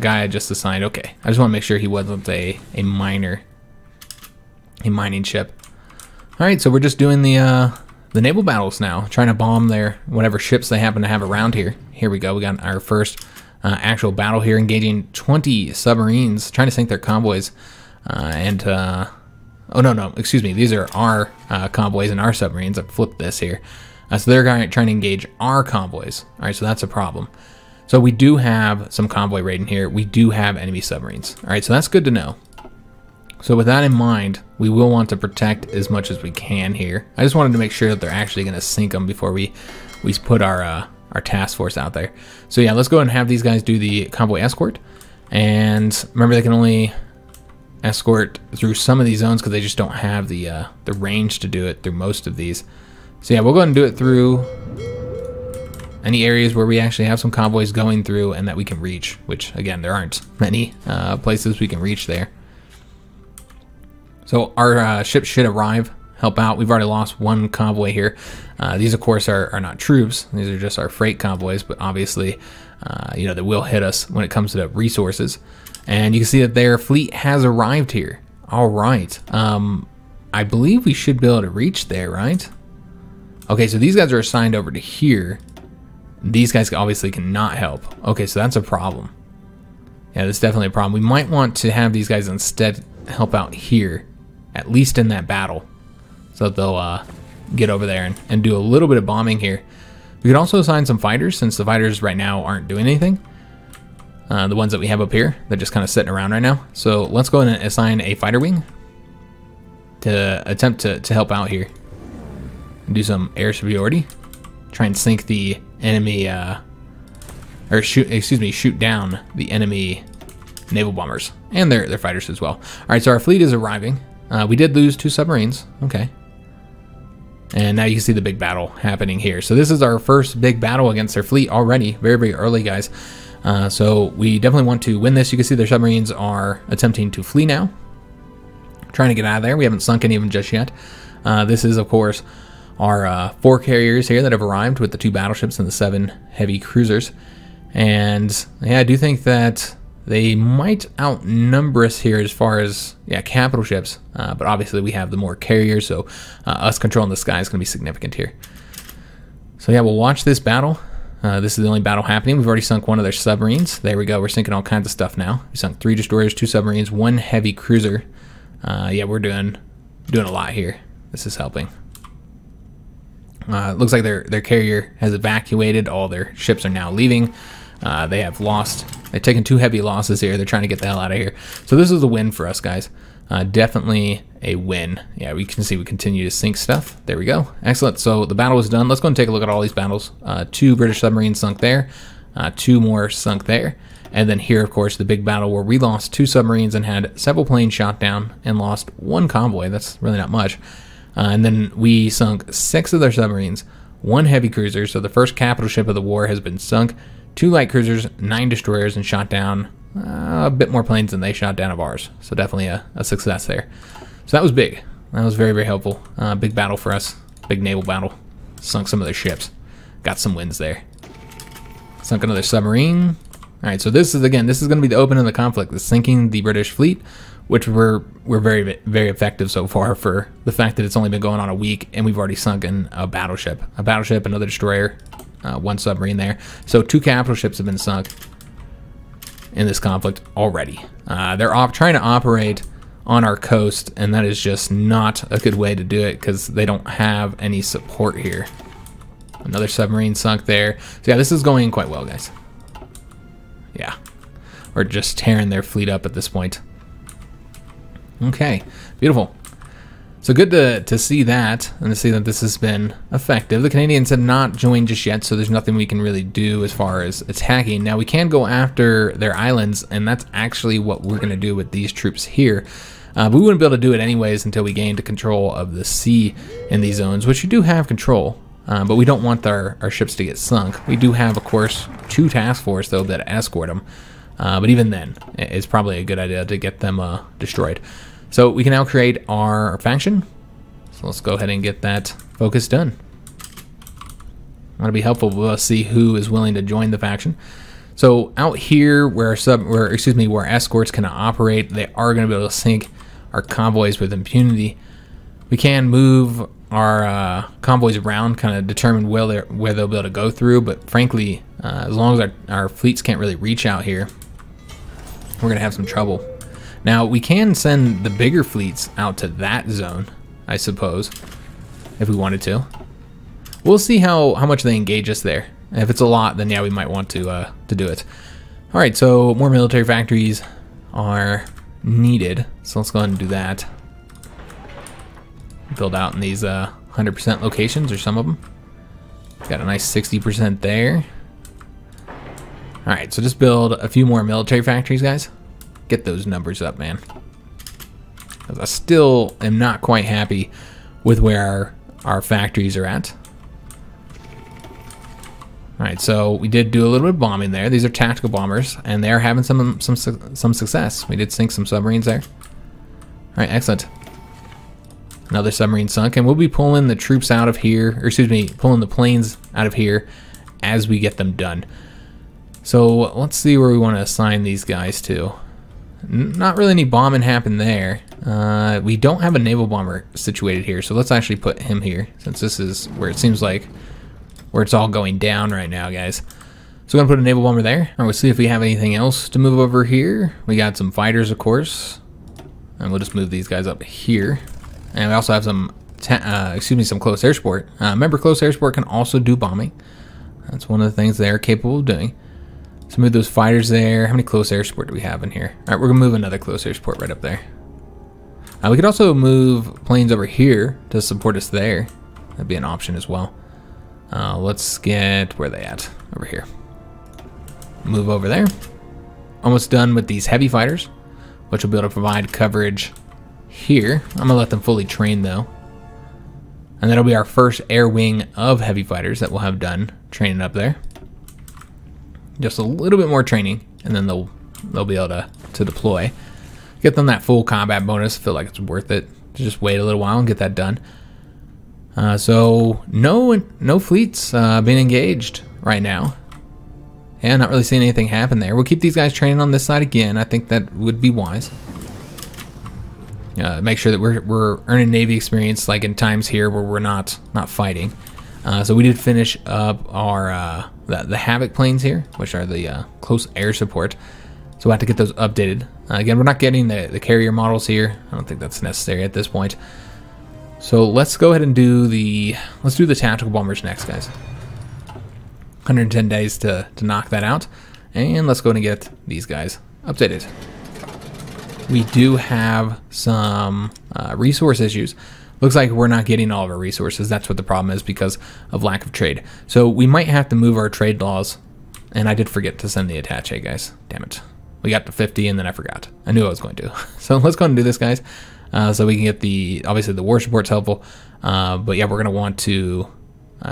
guy I just assigned, okay. I just wanna make sure he wasn't a mining ship. All right, so we're just doing the naval battles now, trying to bomb their, whatever ships they happen to have around here. Here we go, we got our first actual battle here, engaging 20 submarines, trying to sink their convoys. Oh no, excuse me, these are our convoys and our submarines. I flipped this here. So they're trying to engage our convoys. All right, so that's a problem. So we do have some convoy raiding here. We do have enemy submarines. All right, so that's good to know. So with that in mind, we will want to protect as much as we can here. I just wanted to make sure that they're actually gonna sink them before we put our task force out there. So yeah, let's go ahead and have these guys do the convoy escort. And remember, they can only escort through some of these zones because they just don't have the range to do it through most of these. So yeah, we'll go ahead and do it through any areas where we actually have some convoys going through and that we can reach, which again, there aren't many places we can reach there. So our ships should arrive, help out. We've already lost one convoy here. These of course are not troops. These are just our freight convoys, but obviously, you know, they will hit us when it comes to the resources. And you can see that their fleet has arrived here. All right, I believe we should be able to reach there, right? Okay, so these guys are assigned over to here. These guys obviously cannot help. Okay, so that's a problem. Yeah, that's definitely a problem. We might want to have these guys instead help out here, at least in that battle, so that they'll get over there and do a little bit of bombing here. We could also assign some fighters, since the fighters right now aren't doing anything. The ones that we have up here, they're just kind of sitting around right now. So let's go ahead and assign a fighter wing to attempt to help out here. Do some air superiority. Try and sink the enemy, shoot down the enemy naval bombers and their fighters as well. All right, so our fleet is arriving. We did lose two submarines, okay. And now you can see the big battle happening here. So this is our first big battle against their fleet already, very, very early, guys. So we definitely want to win this. You can see their submarines are attempting to flee now, trying to get out of there. We haven't sunk any of them just yet. This is, of course, our four carriers here that have arrived with the two battleships and the 7 heavy cruisers. And yeah, I do think that they might outnumber us here as far as, yeah, capital ships, but obviously we have the more carriers, so us controlling the sky is gonna be significant here. So yeah, we'll watch this battle. This is the only battle happening. We've already sunk one of their submarines. There we go, we're sinking all kinds of stuff now. We sunk 3 destroyers, 2 submarines, 1 heavy cruiser. Yeah, we're doing a lot here. This is helping. Looks like their carrier has evacuated. All their ships are now leaving. They have lost. They've taken 2 heavy losses here. They're trying to get the hell out of here. So this is a win for us, guys. Definitely a win. Yeah, we can see we continue to sink stuff. There we go. Excellent. So the battle is done. Let's go and take a look at all these battles. 2 British submarines sunk there. 2 more sunk there. And then here, of course, the big battle where we lost 2 submarines and had several planes shot down and lost 1 convoy. That's really not much. And then we sunk 6 of their submarines, 1 heavy cruiser. So the first capital ship of the war has been sunk, 2 light cruisers, 9 destroyers, and shot down a bit more planes than they shot down of ours. So definitely a success there. So that was big. That was very, very helpful. Big battle for us, big naval battle. Sunk some of their ships, got some wins there. Sunk another submarine. All right, so this is, again, this is gonna be the open of the conflict, the sinking the British fleet, which we're very, very effective so far for the fact that it's only been going on a week and we've already sunk in a battleship, another destroyer, 1 submarine there. So 2 capital ships have been sunk in this conflict already. They're trying to operate on our coast, and that is just not a good way to do it because they don't have any support here. Another submarine sunk there. So yeah, this is going quite well, guys. Yeah, we're just tearing their fleet up at this point. Okay, beautiful. So good to see that, and to see that this has been effective. The Canadians have not joined just yet, so there's nothing we can really do as far as attacking. Now, we can go after their islands, and that's actually what we're going to do with these troops here. But we wouldn't be able to do it anyways until we gained control of the sea in these zones, which we do have control. But we don't want our ships to get sunk. We do have, of course, two task force, though, that escort them. But even then, it's probably a good idea to get them destroyed. So we can now create our faction. So let's go ahead and get that focus done. I'm going to be helpful to see who is willing to join the faction. So out here where escorts can operate, they are going to be able to sink our convoys with impunity. We can move our convoys around, kind of determine where they'll be able to go through, but frankly, as long as our fleets can't really reach out here, we're going to have some trouble. Now, we can send the bigger fleets out to that zone, I suppose, if we wanted to. We'll see how much they engage us there. And if it's a lot, then yeah, we might want to do it. All right, so more military factories are needed. So let's go ahead and do that. Build out in these 100% locations, or some of them. Got a nice 60% there. All right, so just build a few more military factories, guys. Get those numbers up, man. I still am not quite happy with where our factories are at. All right, so we did do a little bit of bombing there. These are tactical bombers, and they're having some success. We did sink some submarines there. All right, excellent. Another submarine sunk, and we'll be pulling the troops out of here, or excuse me, pulling the planes out of here as we get them done. So let's see where we want to assign these guys to. Not really any bombing happened there. We don't have a naval bomber situated here, so let's actually put him here, since this is where it seems like where it's all going down right now, guys. So we're gonna put a naval bomber there. All right, we'll see if we have anything else to move over here. We got some fighters, of course, and we'll just move these guys up here. And we also have some close air support. Remember, close air support can also do bombing. That's one of the things they're capable of doing. So move those fighters there. How many close air support do we have in here? All right, we're gonna move another close air support right up there. We could also move planes over here to support us there. That'd be an option as well. Let's get, where are they at? Over here. Move over there. Almost done with these heavy fighters, which will be able to provide coverage here. I'm gonna let them fully train though. And that'll be our first air wing of heavy fighters that we'll have done training up there. Just a little bit more training, and then they'll be able to deploy. Get them that full combat bonus. Feel like it's worth it. Just wait a little while and get that done. So no fleets being engaged right now. Yeah, not really seeing anything happen there. We'll keep these guys training on this side again. I think that would be wise. Make sure that we're earning Navy experience, like in times here where we're not fighting. So we did finish up our the Havoc planes here, which are the close air support. So we'll have to get those updated. Again, we're not getting the carrier models here. I don't think that's necessary at this point. So let's go ahead and do the tactical bombers next, guys. 110 days to knock that out. And let's go ahead and get these guys updated. We do have some resource issues. Looks like we're not getting all of our resources. That's what the problem is, because of lack of trade. So we might have to move our trade laws. And I did forget to send the attaché, guys. Damn it. We got to 50 and then I forgot. I knew I was going to. So let's go ahead and do this, guys. So we can get obviously the war support's helpful. But yeah, we're gonna want to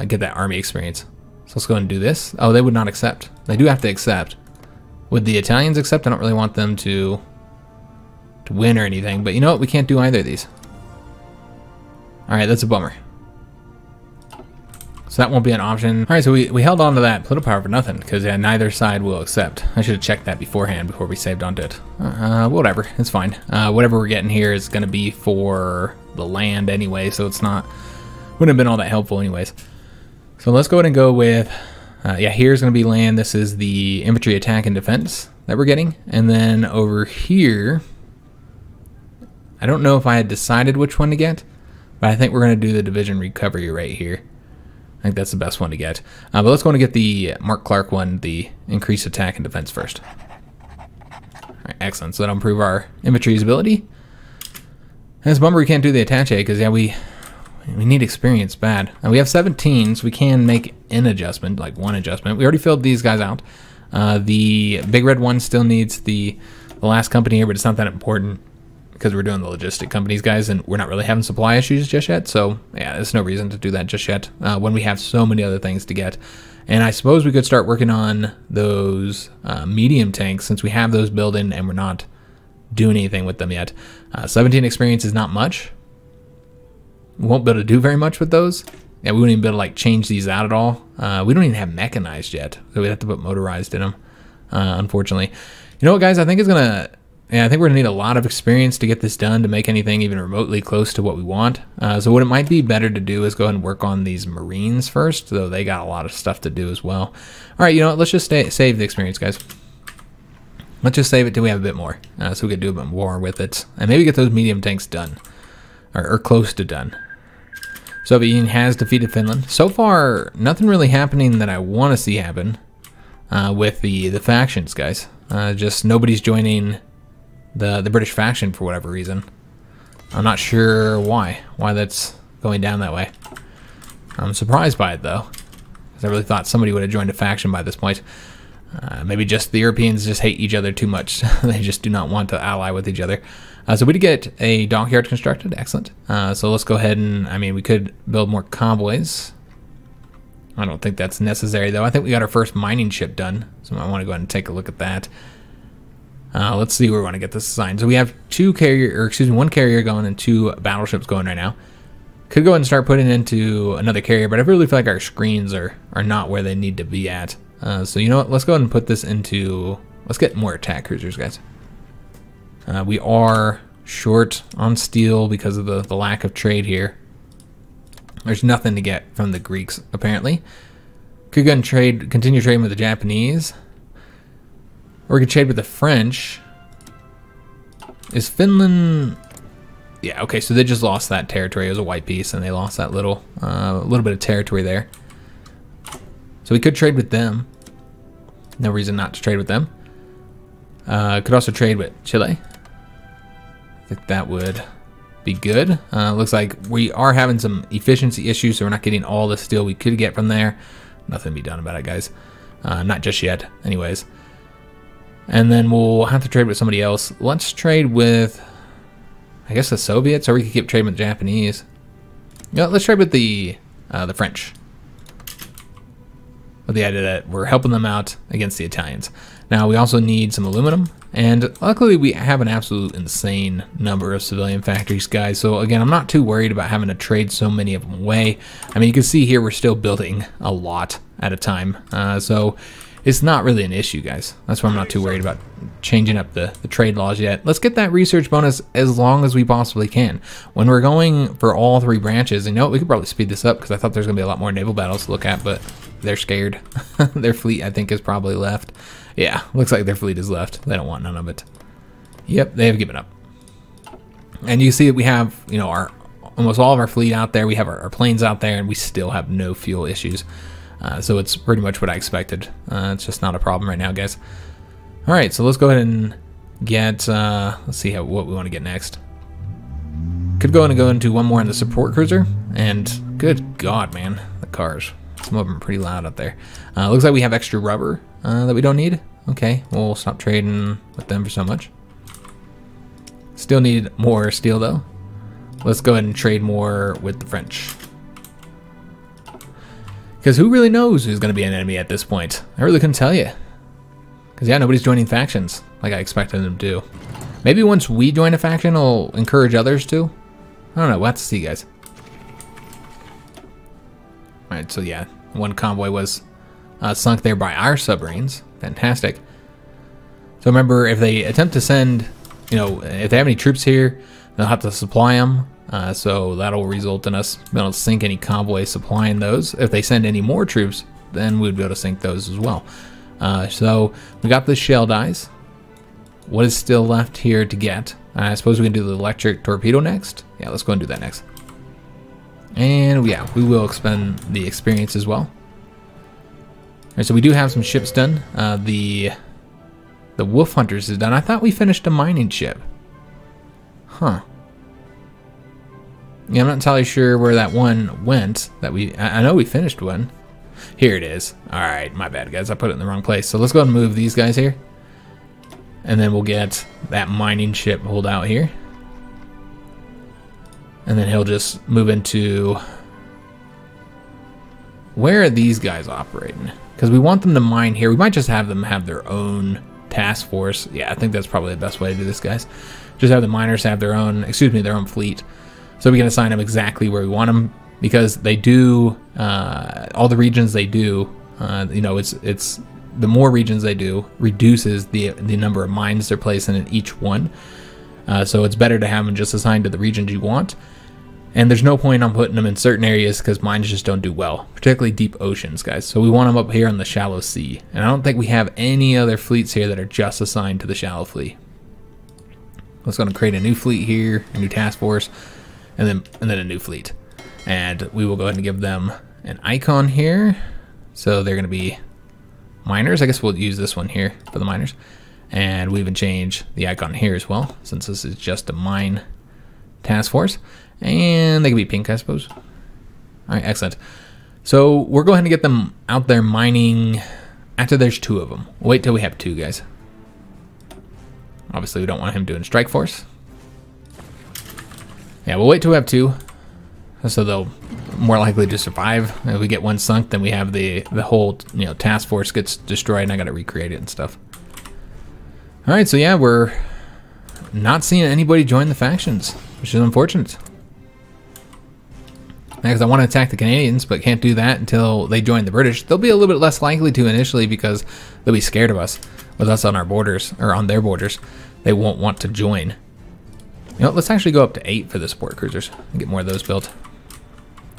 get that army experience. So let's go ahead and do this. Oh, they would not accept. They do have to accept. Would the Italians accept? I don't really want them to win or anything. But you know what? We can't do either of these. All right, that's a bummer. So that won't be an option. All right, so we held on to that political power for nothing, because yeah, neither side will accept. I should have checked that beforehand before we saved onto it. Whatever, it's fine. Whatever we're getting here is gonna be for the land anyway, so it's not, wouldn't have been all that helpful anyways. So let's go ahead and go with, yeah, here's gonna be land. This is the infantry attack and defense that we're getting. And then over here, I don't know if I had decided which one to get. But I think we're going to do the division recovery right here. I think that's the best one to get. But let's go and get the Mark Clark one, the increased attack and defense first. All right, excellent. So that'll improve our infantry's ability. That's a bummer we can't do the attache, because yeah, we need experience bad. And we have 17, so we can make an adjustment, like one adjustment. We already filled these guys out. The big red one still needs the last company here, but it's not that important because we're doing the logistic companies, guys, and we're not really having supply issues just yet. So yeah, there's no reason to do that just yet when we have so many other things to get. And I suppose we could start working on those medium tanks since we have those built in and we're not doing anything with them yet. 17 experience is not much. We won't be able to do very much with those. Yeah, we wouldn't even be able to like change these out at all. We don't even have mechanized yet, so we'd have to put motorized in them, unfortunately. You know what, guys? I think it's gonna. Yeah, I think we're gonna need a lot of experience to get this done to make anything even remotely close to what we want. So what it might be better to do is go ahead and work on these Marines first, though they got a lot of stuff to do as well. All right, you know what? Let's just save the experience, guys. Let's just save it till we have a bit more, so we could do a bit more with it, and maybe get those medium tanks done, or close to done. Soviet Union has defeated Finland. So far, nothing really happening that I want to see happen with the factions, guys. Just nobody's joining the British faction for whatever reason. I'm not sure why that's going down that way. I'm surprised by it, though, because I really thought somebody would have joined a faction by this point. Maybe just the Europeans just hate each other too much. They just do not want to ally with each other. So we did get a dockyard constructed. Excellent. So let's go ahead and, I mean, we could build more convoys. I don't think that's necessary, though. I think we got our first mining ship done. So I want to go ahead and take a look at that. Let's see where we want to get this assigned. So we have one carrier going and two battleships going right now. Could go ahead and start putting into another carrier, but I really feel like our screens are not where they need to be at. So you know what, let's go ahead and put this into, let's get more attack cruisers, guys. We are short on steel because of the lack of trade here. There's nothing to get from the Greeks, apparently. Could go ahead and continue trading with the Japanese. Or we could trade with the French. Is Finland, yeah, okay, so they just lost that territory. It was a white piece and they lost that little bit of territory there. So we could trade with them. No reason not to trade with them. Could also trade with Chile. I think that would be good. Looks like we are having some efficiency issues, so we're not getting all the steel we could get from there. Nothing to be done about it, guys. Not just yet, anyways. And then we'll have to trade with somebody else. Let's trade with, I guess, the Soviets, or we could keep trading with the Japanese. No, let's trade with the French. With the idea that we're helping them out against the Italians. Now, we also need some aluminum, and luckily we have an absolute insane number of civilian factories, guys. So again, I'm not too worried about having to trade so many of them away. I mean, you can see here we're still building a lot at a time. So it's not really an issue, guys. That's why I'm not too worried about changing up the trade laws yet. Let's get that research bonus as long as we possibly can. When we're going for all three branches, and you know what, we could probably speed this up because I thought there's gonna be a lot more naval battles to look at, but they're scared. Their fleet, I think, is probably left. Yeah, looks like their fleet is left. They don't want none of it. Yep, they have given up. And you see that we have, you know, our almost all of our fleet out there. We have our planes out there, and we still have no fuel issues. So it's pretty much what I expected. It's just not a problem right now, guys. All right, so let's go ahead and get, let's see what we want to get next. Could go into one more in the support cruiser, and good God, man, the cars. Some of them are pretty loud out there. Looks like we have extra rubber that we don't need. Okay, we'll stop trading with them for so much. Still need more steel, though. Let's go ahead and trade more with the French. Because who really knows who's going to be an enemy at this point? I really couldn't tell you. Because, yeah, nobody's joining factions like I expected them to do. Maybe once we join a faction, it'll encourage others to. I don't know. We'll have to see, guys. All right, so, yeah, one convoy was sunk there by our submarines. Fantastic. So, remember, if they attempt to send, you know, if they have any troops here, they'll have to supply them. So that'll result in us being able to sink any convoy supplying those. If they send any more troops, then we'd be able to sink those as well. So we got the shell dies. What is still left here to get? I suppose we can do the electric torpedo next. Yeah, let's go and do that next. And yeah, we will expend the experience as well. All right, so we do have some ships done. The Wolf Hunters is done. I thought we finished a mining ship. Huh. Yeah, I'm not entirely sure where that one went. I know we finished one. Here it is. All right, my bad, guys. I put it in the wrong place. So let's go ahead and move these guys here. And then we'll get that mining ship pulled out here. And then he'll just move into... Where are these guys operating? Because we want them to mine here. We might just have them have their own task force. Yeah, I think that's probably the best way to do this, guys. Just have the miners have their own, their own fleet. So we can assign them exactly where we want them, because they do, all the regions they do, you know, it's the more regions they do reduces the number of mines they're placing in each one. So it's better to have them just assigned to the regions you want. And there's no point on putting them in certain areas because mines just don't do well, particularly deep oceans, guys. So we want them up here on the shallow sea. And I don't think we have any other fleets here that are just assigned to the shallow fleet. Let's go and create a new fleet here, a new task force, and then a new fleet. And we will go ahead and give them an icon here. So they're going to be miners. I guess we'll use this one here for the miners. And we even change the icon here as well, since this is just a mine task force. And they can be pink, I suppose. All right, excellent. So we're going to get them out there mining after there's two of them. Wait till we have two, guys. Obviously, we don't want him doing strike force. Yeah, we'll wait till we have two. So they'll more likely to survive. If we get one sunk, then we have the whole, you know, task force gets destroyed and I got to recreate it and stuff. All right, so yeah, we're not seeing anybody join the factions, which is unfortunate. Because I want to attack the Canadians, but can't do that until they join the British. They'll be a little bit less likely to initially because they'll be scared of us. With us on our borders, or on their borders, they won't want to join. You know, let's actually go up to 8 for the support cruisers and get more of those built.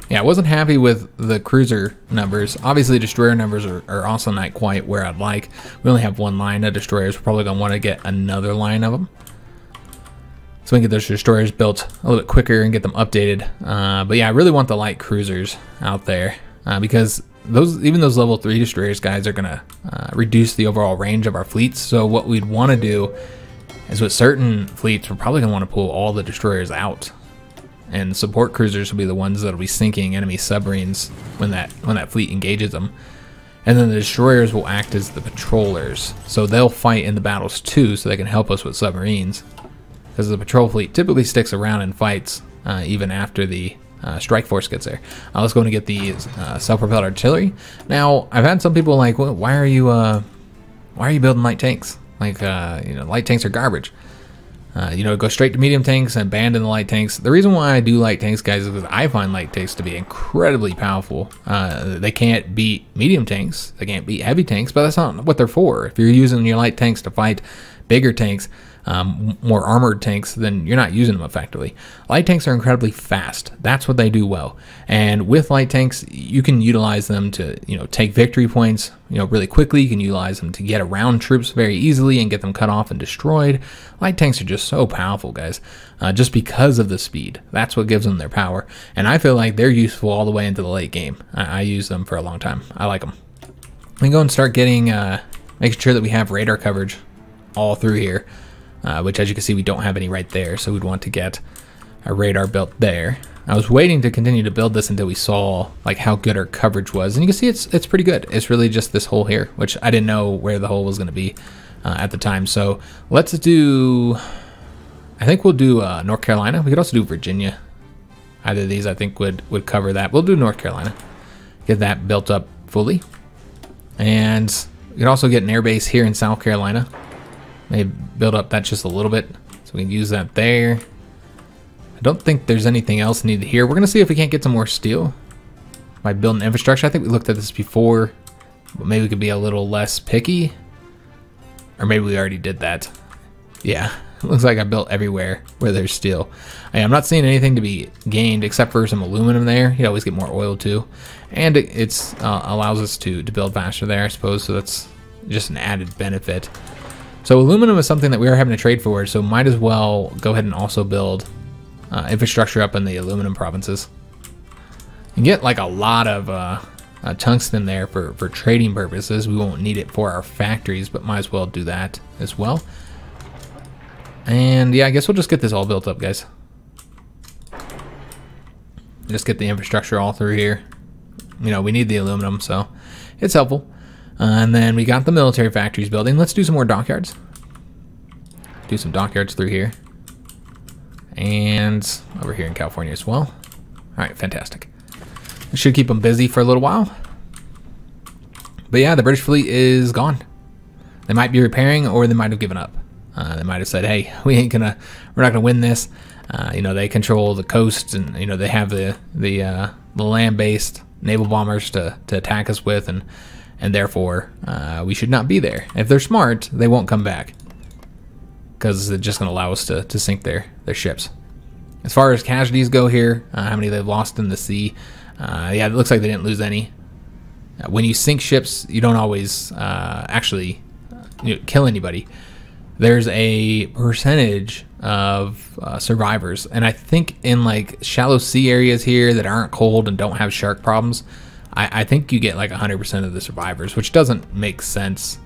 Yeah, I wasn't happy with the cruiser numbers. Obviously, destroyer numbers are also not quite where I'd like. We only have one line of destroyers. We're probably going to want to get another line of them. So we can get those destroyers built a little bit quicker and get them updated. But yeah, I really want the light cruisers out there because even those level 3 destroyers, guys, are going to reduce the overall range of our fleets. So what we'd want to do is with certain fleets, we're probably going to want to pull all the destroyers out. And support cruisers will be the ones that will be sinking enemy submarines when that fleet engages them. And then the destroyers will act as the patrollers. So they'll fight in the battles too, so they can help us with submarines. Because the patrol fleet typically sticks around and fights even after the strike force gets there. Let's go and get the self-propelled artillery. Now, I've had some people like, well, why are you building light tanks? Like, you know, light tanks are garbage. You know, go straight to medium tanks and abandon the light tanks. The reason why I do light tanks, guys, is because I find light tanks to be incredibly powerful. They can't beat medium tanks. They can't beat heavy tanks, but that's not what they're for. If you're using your light tanks to fight bigger tanks, more armored tanks, then you're not using them effectively. Light tanks are incredibly fast. That's what they do well. And with light tanks, you can utilize them to, you know, take victory points, you know, really quickly. You can utilize them to get around troops very easily and get them cut off and destroyed. Light tanks are just so powerful, guys, just because of the speed. That's what gives them their power. And I feel like they're useful all the way into the late game. I use them for a long time. I like them. We can go and start getting, making sure that we have radar coverage all through here, which as you can see, we don't have any right there. So we'd want to get a radar built there. I was waiting to continue to build this until we saw like how good our coverage was. And you can see it's pretty good. It's really just this hole here, which I didn't know where the hole was going to be at the time. So let's do, I think we'll do North Carolina. We could also do Virginia. Either of these I think would cover that. We'll do North Carolina, get that built up fully. And you can also get an air base here in South Carolina. Maybe build up that just a little bit so we can use that there. I don't think there's anything else needed here. We're going to see if we can't get some more steel by building infrastructure. I think we looked at this before, but maybe we could be a little less picky. Or maybe we already did that. Yeah, it looks like I built everywhere where there's steel. I'm not seeing anything to be gained except for some aluminum there. You always get more oil too. And it allows us to build faster there, I suppose. So that's just an added benefit. So aluminum is something that we are having to trade for, so might as well go ahead and also build infrastructure up in the aluminum provinces. And get like a lot of tungsten there for trading purposes. We won't need it for our factories, but might as well do that as well. And yeah, I guess we'll just get this all built up, guys. just get the infrastructure all through here. You know, we need the aluminum, so it's helpful. And then we got the military factories building. Let's do some more dockyards. Do some dockyards through here. And over here in California as well. All right, fantastic. We should keep them busy for a little while. But yeah, the British fleet is gone. They might be repairing, or they might have given up. They might have said, hey, we're not gonna win this. You know, they control the coast, and you know, they have the land-based naval bombers to attack us with, and therefore we should not be there. If they're smart, they won't come back, because they're just gonna allow us to sink their ships. As far as casualties go here, how many they've lost in the sea, yeah, it looks like they didn't lose any. When you sink ships, you don't always actually kill anybody. There's a percentage of survivors, and I think in like shallow sea areas here that aren't cold and don't have shark problems, I think you get like 100% of the survivors, which doesn't make sense,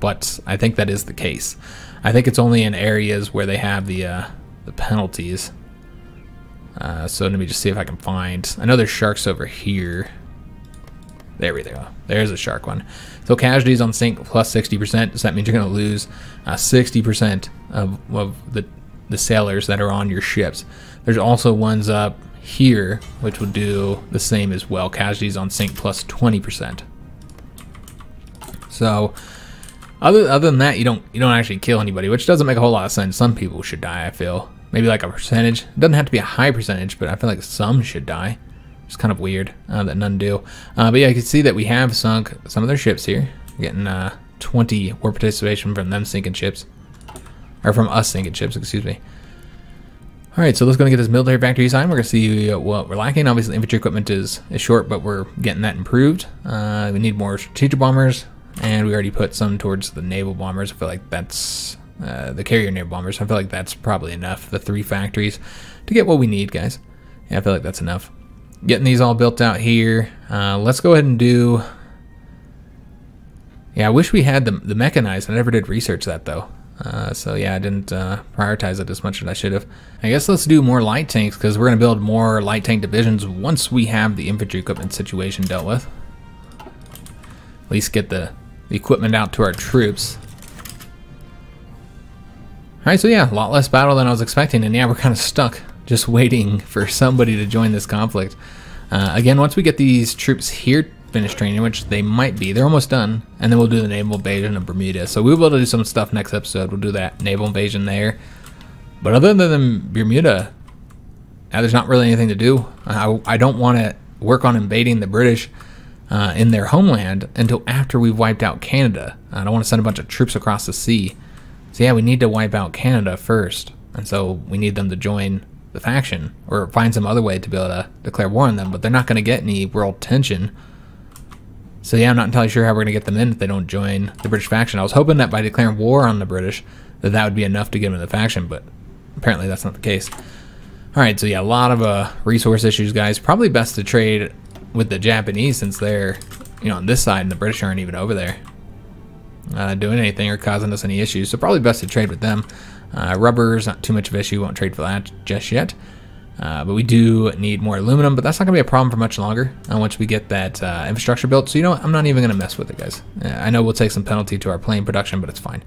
but I think that is the case. I think it's only in areas where they have the penalties. So let me just see if I can find. I know there's sharks over here. There we go. There's a shark one. So casualties on sink plus 60%. So that means you're going to lose 60% of the sailors that are on your ships. There's also ones up here, which will do the same as well. Casualties on sink plus 20%. So other than that, you don't actually kill anybody, which doesn't make a whole lot of sense. Some people should die, I feel. Maybe like a percentage. It doesn't have to be a high percentage, but I feel like some should die. It's kind of weird that none do. But yeah, you can see that we have sunk some of their ships here. We're getting 20 war participation from them sinking ships. Or from us sinking ships, excuse me. All right, so let's go and get this military factory signed. We're gonna see what we're lacking. Obviously, infantry equipment is short, but we're getting that improved. We need more strategic bombers, and we already put some towards the naval bombers. I feel like that's, the carrier naval bombers. I feel like that's probably enough, the 3 factories, to get what we need, guys. Yeah, I feel like that's enough. Getting these all built out here. Let's go ahead and do... Yeah, I wish we had the mechanized. I never did research that, though. So, yeah, I didn't prioritize it as much as I should have. I guess let's do more light tanks, because we're going to build more light tank divisions once we have the infantry equipment situation dealt with. At least get the equipment out to our troops. All right, so, yeah, a lot less battle than I was expecting. And, yeah, we're kind of stuck. Just waiting for somebody to join this conflict. Again, once we get these troops here finished training, which they might be, they're almost done, and then we'll do the naval invasion of Bermuda. So we'll be able to do some stuff next episode. We'll do that naval invasion there. But other than Bermuda, now there's not really anything to do. I don't want to work on invading the British in their homeland until after we've wiped out Canada. I don't want to send a bunch of troops across the sea. So yeah, we need to wipe out Canada first. And so we need them to join the faction, or find some other way to be able to declare war on them, but they're not going to get any world tension. So yeah, I'm not entirely sure how we're going to get them in if they don't join the British faction. I was hoping that by declaring war on the British, that would be enough to get them in the faction, but apparently that's not the case. All right, so yeah, a lot of resource issues, guys. Probably best to trade with the Japanese, since they're, you know, on this side, and the British aren't even over there doing anything or causing us any issues. So probably best to trade with them. Rubber's not too much of an issue, won't trade for that just yet. But we do need more aluminum, but that's not gonna be a problem for much longer once we get that infrastructure built. So you know what? I'm not even gonna mess with it, guys. I know we'll take some penalty to our plane production, but it's fine.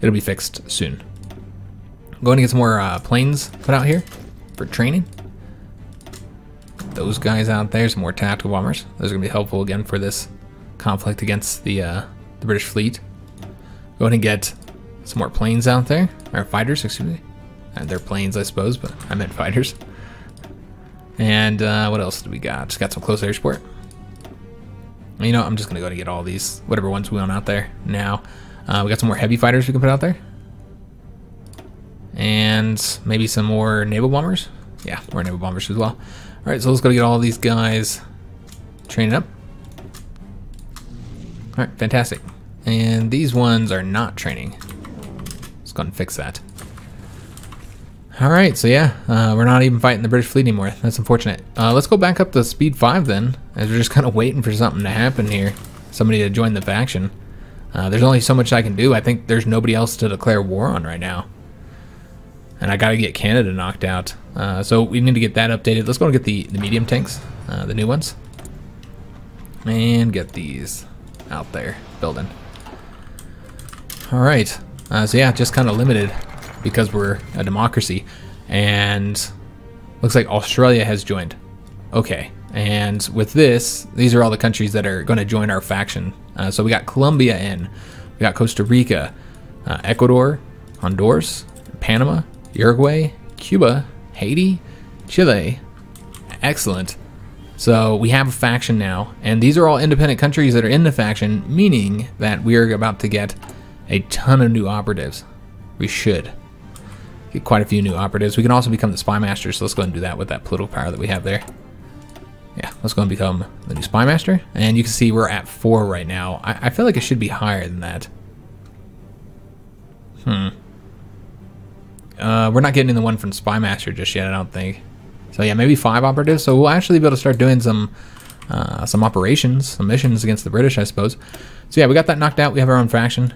It'll be fixed soon. I'm going to get some more planes put out here for training. Those guys out there, some more tactical bombers. Those are gonna be helpful again for this conflict against the British fleet. Go ahead and get some more planes out there, or fighters, excuse me. They're planes, I suppose, but I meant fighters. And what else do we got? Just got some close air support. You know, I'm just gonna go to get all these, whatever ones we want out there now. We got some more heavy fighters we can put out there. And maybe some more naval bombers. Yeah, more naval bombers as well. All right, so let's go get all these guys training up. All right, fantastic. And these ones are not training. Let's go and fix that. All right, so yeah, we're not even fighting the British fleet anymore. That's unfortunate. Let's go back up to speed 5 then, as we're just kind of waiting for something to happen here. Somebody to join the faction. There's only so much I can do. I think there's nobody else to declare war on right now. And I gotta get Canada knocked out. So we need to get that updated. Let's go and get the medium tanks, the new ones. And get these out there, building. All right, so yeah, just kind of limited because we're a democracy. And looks like Australia has joined. Okay, and with this, these are all the countries that are gonna join our faction. So we got Colombia in, we got Costa Rica, Ecuador, Honduras, Panama, Uruguay, Cuba, Haiti, Chile. Excellent. So we have a faction now, and these are all independent countries that are in the faction, meaning that we are about to get a ton of new operatives. We should get quite a few new operatives. We can also become the spy master, so let's go and do that with that political power that we have there. Yeah, let's go and become the new spy master. And you can see we're at 4 right now. I feel like it should be higher than that. We're not getting the one from Spy Master just yet, I don't think. So yeah, maybe 5 operatives. So we'll actually be able to start doing some operations, some missions against the British, I suppose. So yeah, we got that knocked out. We have our own faction.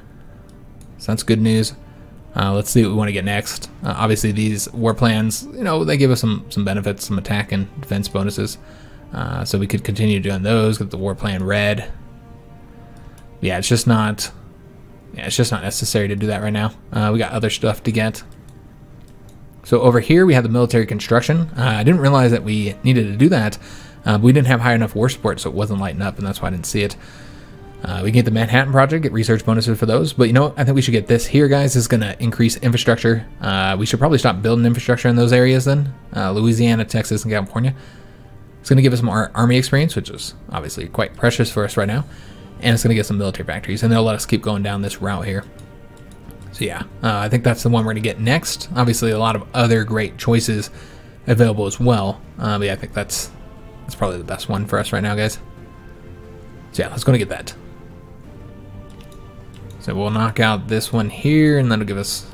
So that's good news. Let's see what we want to get next. Obviously, these war plans, you know, they give us some benefits, some attack and defense bonuses. So we could continue doing those. Get the war plan red. Yeah, it's just not. Yeah, it's just not necessary to do that right now. We got other stuff to get. So over here, we have the military construction. I didn't realize that we needed to do that, but we didn't have high enough war support, so it wasn't lighting up, and that's why I didn't see it. We can get the Manhattan Project, get research bonuses for those, but you know what? I think we should get this here, guys. This is gonna increase infrastructure. We should probably stop building infrastructure in those areas then. Louisiana, Texas, and California. It's gonna give us more army experience, which is obviously quite precious for us right now. And it's gonna get some military factories, and they'll let us keep going down this route here. So yeah, I think that's the one we're gonna get next. Obviously, a lot of other great choices available as well. But yeah, I think that's probably the best one for us right now, guys. So yeah, let's go and get that. So we'll knock out this one here, and that'll give us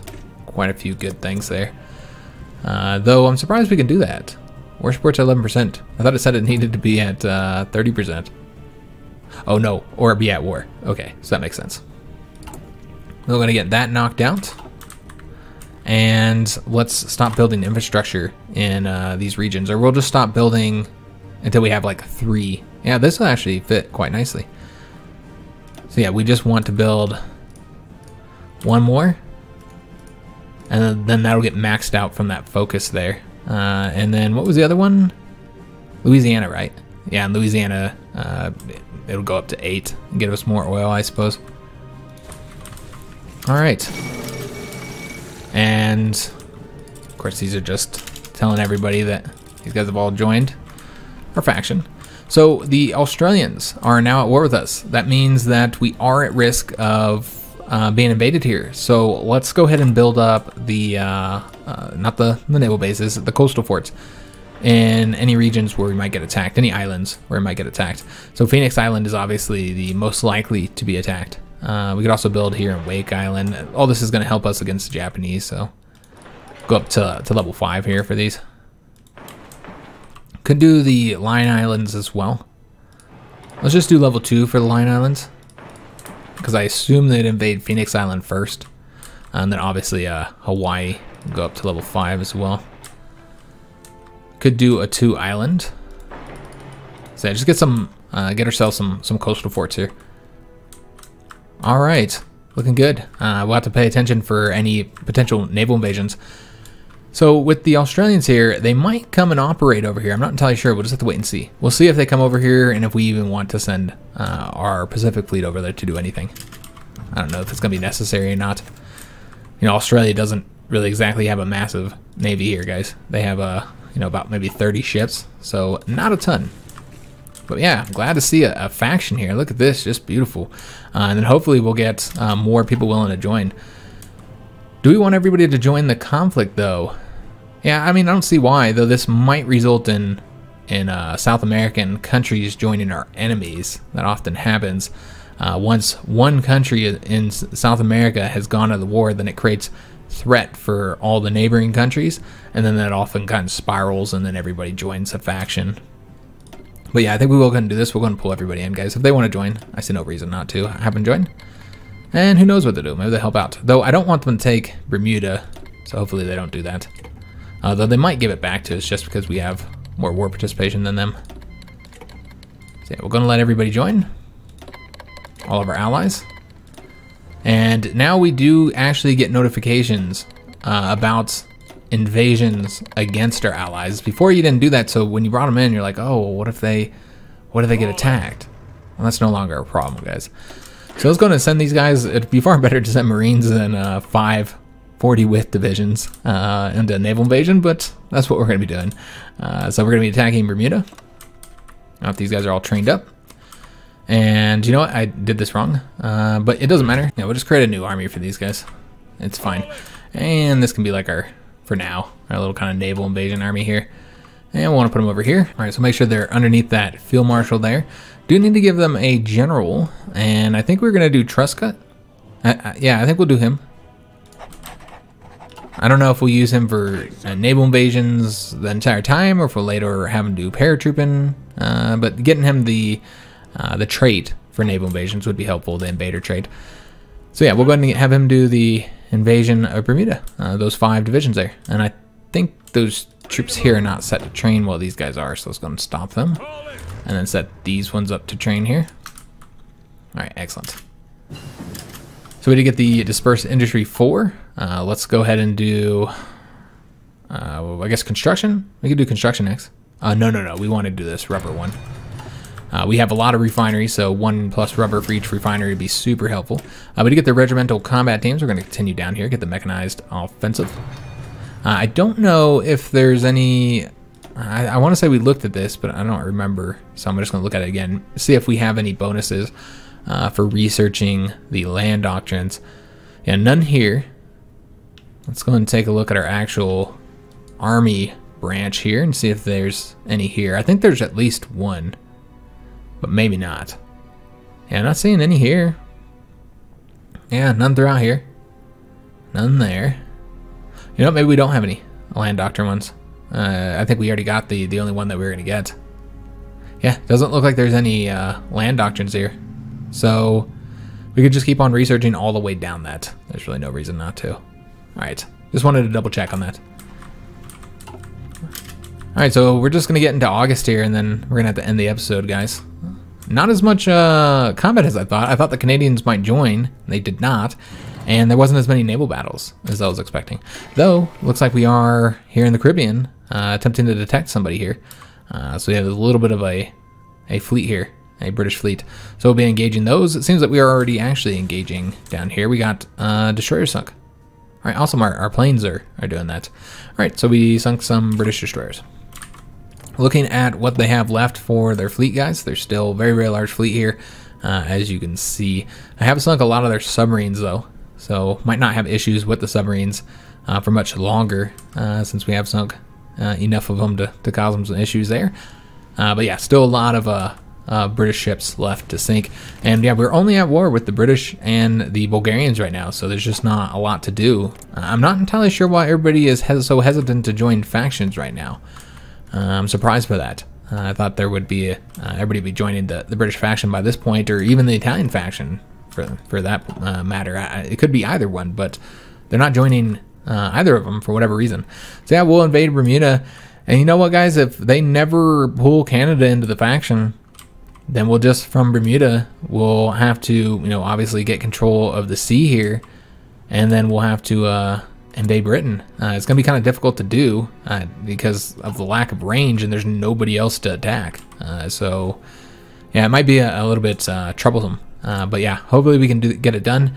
quite a few good things there. Though I'm surprised we can do that. War support's at 11%. I thought it said it needed to be at 30%. Oh no, or be at war. Okay, so that makes sense. We're gonna get that knocked out, and let's stop building infrastructure in these regions, or we'll just stop building until we have like 3. Yeah, this will actually fit quite nicely. So yeah, we just want to build one more, and then that'll get maxed out from that focus there. And then what was the other one? Louisiana, right? Yeah, in Louisiana, it'll go up to 8 and get us more oil, I suppose. All right, and of course these are just telling everybody that these guys have all joined our faction. So the Australians are now at war with us. That means that we are at risk of being invaded here. So let's go ahead and build up the, not the naval bases, the coastal forts in any regions where we might get attacked, any islands where we might get attacked. So Phoenix Island is obviously the most likely to be attacked. We could also build here in Wake Island. All this is going to help us against the Japanese, so go up to level 5 here for these. Could do the Line Islands as well. Let's just do level 2 for the Line Islands, because I assume they'd invade Phoenix Island first, and then obviously Hawaii would go up to level 5 as well. Could do a 2 island. So yeah, just get some, get ourselves some coastal forts here. All right, looking good. We'll have to pay attention for any potential naval invasions. So with the Australians here, they might come and operate over here. I'm not entirely sure, we'll just have to wait and see. We'll see if they come over here and if we even want to send our Pacific Fleet over there to do anything. I don't know if it's gonna be necessary or not. You know, Australia doesn't really exactly have a massive navy here, guys. They have, you know, about maybe 30 ships, so not a ton. But yeah, I'm glad to see a faction here. Look at this, just beautiful. And then hopefully we'll get more people willing to join. Do we want everybody to join the conflict though? Yeah, I mean, I don't see why, though this might result in South American countries joining our enemies. That often happens. Once one country in South America has gone to the war, then it creates threat for all the neighboring countries. And then that often kind of spirals, and then everybody joins a faction. But yeah, I think we will go ahead and do this. We'll go ahead and pull everybody in, guys. If they want to join, I see no reason not to have them join. And who knows what to do. Maybe they help out. Though I don't want them to take Bermuda So hopefully they don't do that. Though they might give it back to us just because we have more war participation than them. So yeah, we're gonna let everybody join. All of our allies. And now we do actually get notifications about invasions against our allies. Before you didn't do that, so when you brought them in, you're like, oh, what if they get attacked? Well, that's no longer a problem, guys. So I was going to send these guys. It'd be far better to send Marines than 5 40 width divisions into naval invasion, but that's what we're going to be doing. So we're going to be attacking Bermuda. Now if these guys are all trained up. And you know what? I did this wrong, but it doesn't matter. Yeah, we'll just create a new army for these guys. It's fine. And this can be like our, for now, our little kind of naval invasion army here. And we want to put them over here. All right, so make sure they're underneath that field marshal there. Do need to give them a general, and I think we're going to do Truscott. Yeah, I think we'll do him. I don't know if we'll use him for naval invasions the entire time, or if we'll later have him do paratrooping, but getting him the trait for naval invasions would be helpful, the invader trait. So yeah, we'll go ahead and have him do the invasion of Bermuda, those 5 divisions there. And I think those troops here are not set to train while these guys are, so let's go and stop them. And then set these ones up to train here. All right, excellent. So we did get the dispersed industry 4. Let's go ahead and do, I guess construction? We could do construction next. No, we want to do this rubber one. We have a lot of refineries, so 1+ rubber for each refinery would be super helpful. But to get the regimental combat teams, we're going to continue down here, get the mechanized offensive. I don't know if there's any... I want to say we looked at this, but I don't remember, so I'm just going to look at it again, see if we have any bonuses for researching the land doctrines. Yeah, none here. Let's go ahead and take a look at our actual army branch here and see if there's any here. I think there's at least one. But maybe not. Yeah, not seeing any here. Yeah, none throughout here. None there. You know, maybe we don't have any land doctrine ones. I think we already got the only one that we were going to get. Yeah, doesn't look like there's any land doctrines here. So we could just keep on researching all the way down that. There's really no reason not to. All right, just wanted to double check on that. All right, so we're just going to get into August here, and then we're going to have to end the episode, guys. Not as much combat as I thought. I thought the Canadians might join. They did not. And there wasn't as many naval battles as I was expecting. Though, looks like we are here in the Caribbean attempting to detect somebody here. So we have a little bit of a fleet here, a British fleet. So we'll be engaging those. It seems that we are already actually engaging down here. We got destroyers sunk. All right, awesome. Our planes are doing that. All right, so we sunk some British destroyers. Looking at what they have left for their fleet, guys, they're still very, very large fleet here, as you can see. I have sunk a lot of their submarines, though, so might not have issues with the submarines for much longer since we have sunk enough of them to cause them some issues there. But yeah, still a lot of British ships left to sink. And yeah, we're only at war with the British and the Bulgarians right now, so there's just not a lot to do. I'm not entirely sure why everybody is so hesitant to join factions right now. I'm surprised by that. I thought there would be everybody be joining the British faction by this point, or even the Italian faction for that matter. It could be either one, but they're not joining either of them for whatever reason. So yeah, we'll invade Bermuda. And you know what, guys? If they never pull Canada into the faction, then we'll just, from Bermuda, we'll have to, you know, obviously get control of the sea here, and then we'll have to... invade Britain. It's going to be kind of difficult to do because of the lack of range, and there's nobody else to attack. So yeah, it might be a little bit troublesome. But yeah, hopefully we can get it done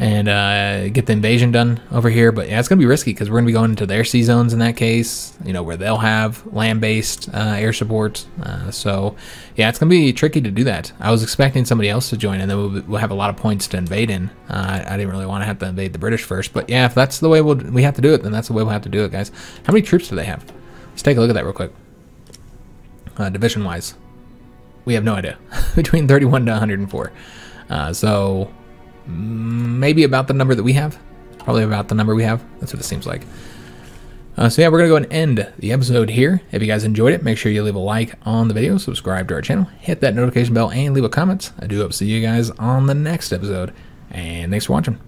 and get the invasion done over here. But yeah, it's going to be risky because we're going to be going into their sea zones in that case, you know, where they'll have land-based air support. So yeah, it's going to be tricky to do that. I was expecting somebody else to join, and then we'll have a lot of points to invade in. I didn't really want to have to invade the British first, but yeah, if that's the way we have to do it, then that's the way we'll have to do it, guys. How many troops do they have? Let's take a look at that real quick. Division-wise, we have no idea. Between 31 to 104. So... maybe about the number that we have. Probably about the number we have. That's what it seems like. So yeah, we're going to go and end the episode here. If you guys enjoyed it, make sure you leave a like on the video, subscribe to our channel, hit that notification bell, and leave a comment. I do hope to see you guys on the next episode. And thanks for watching.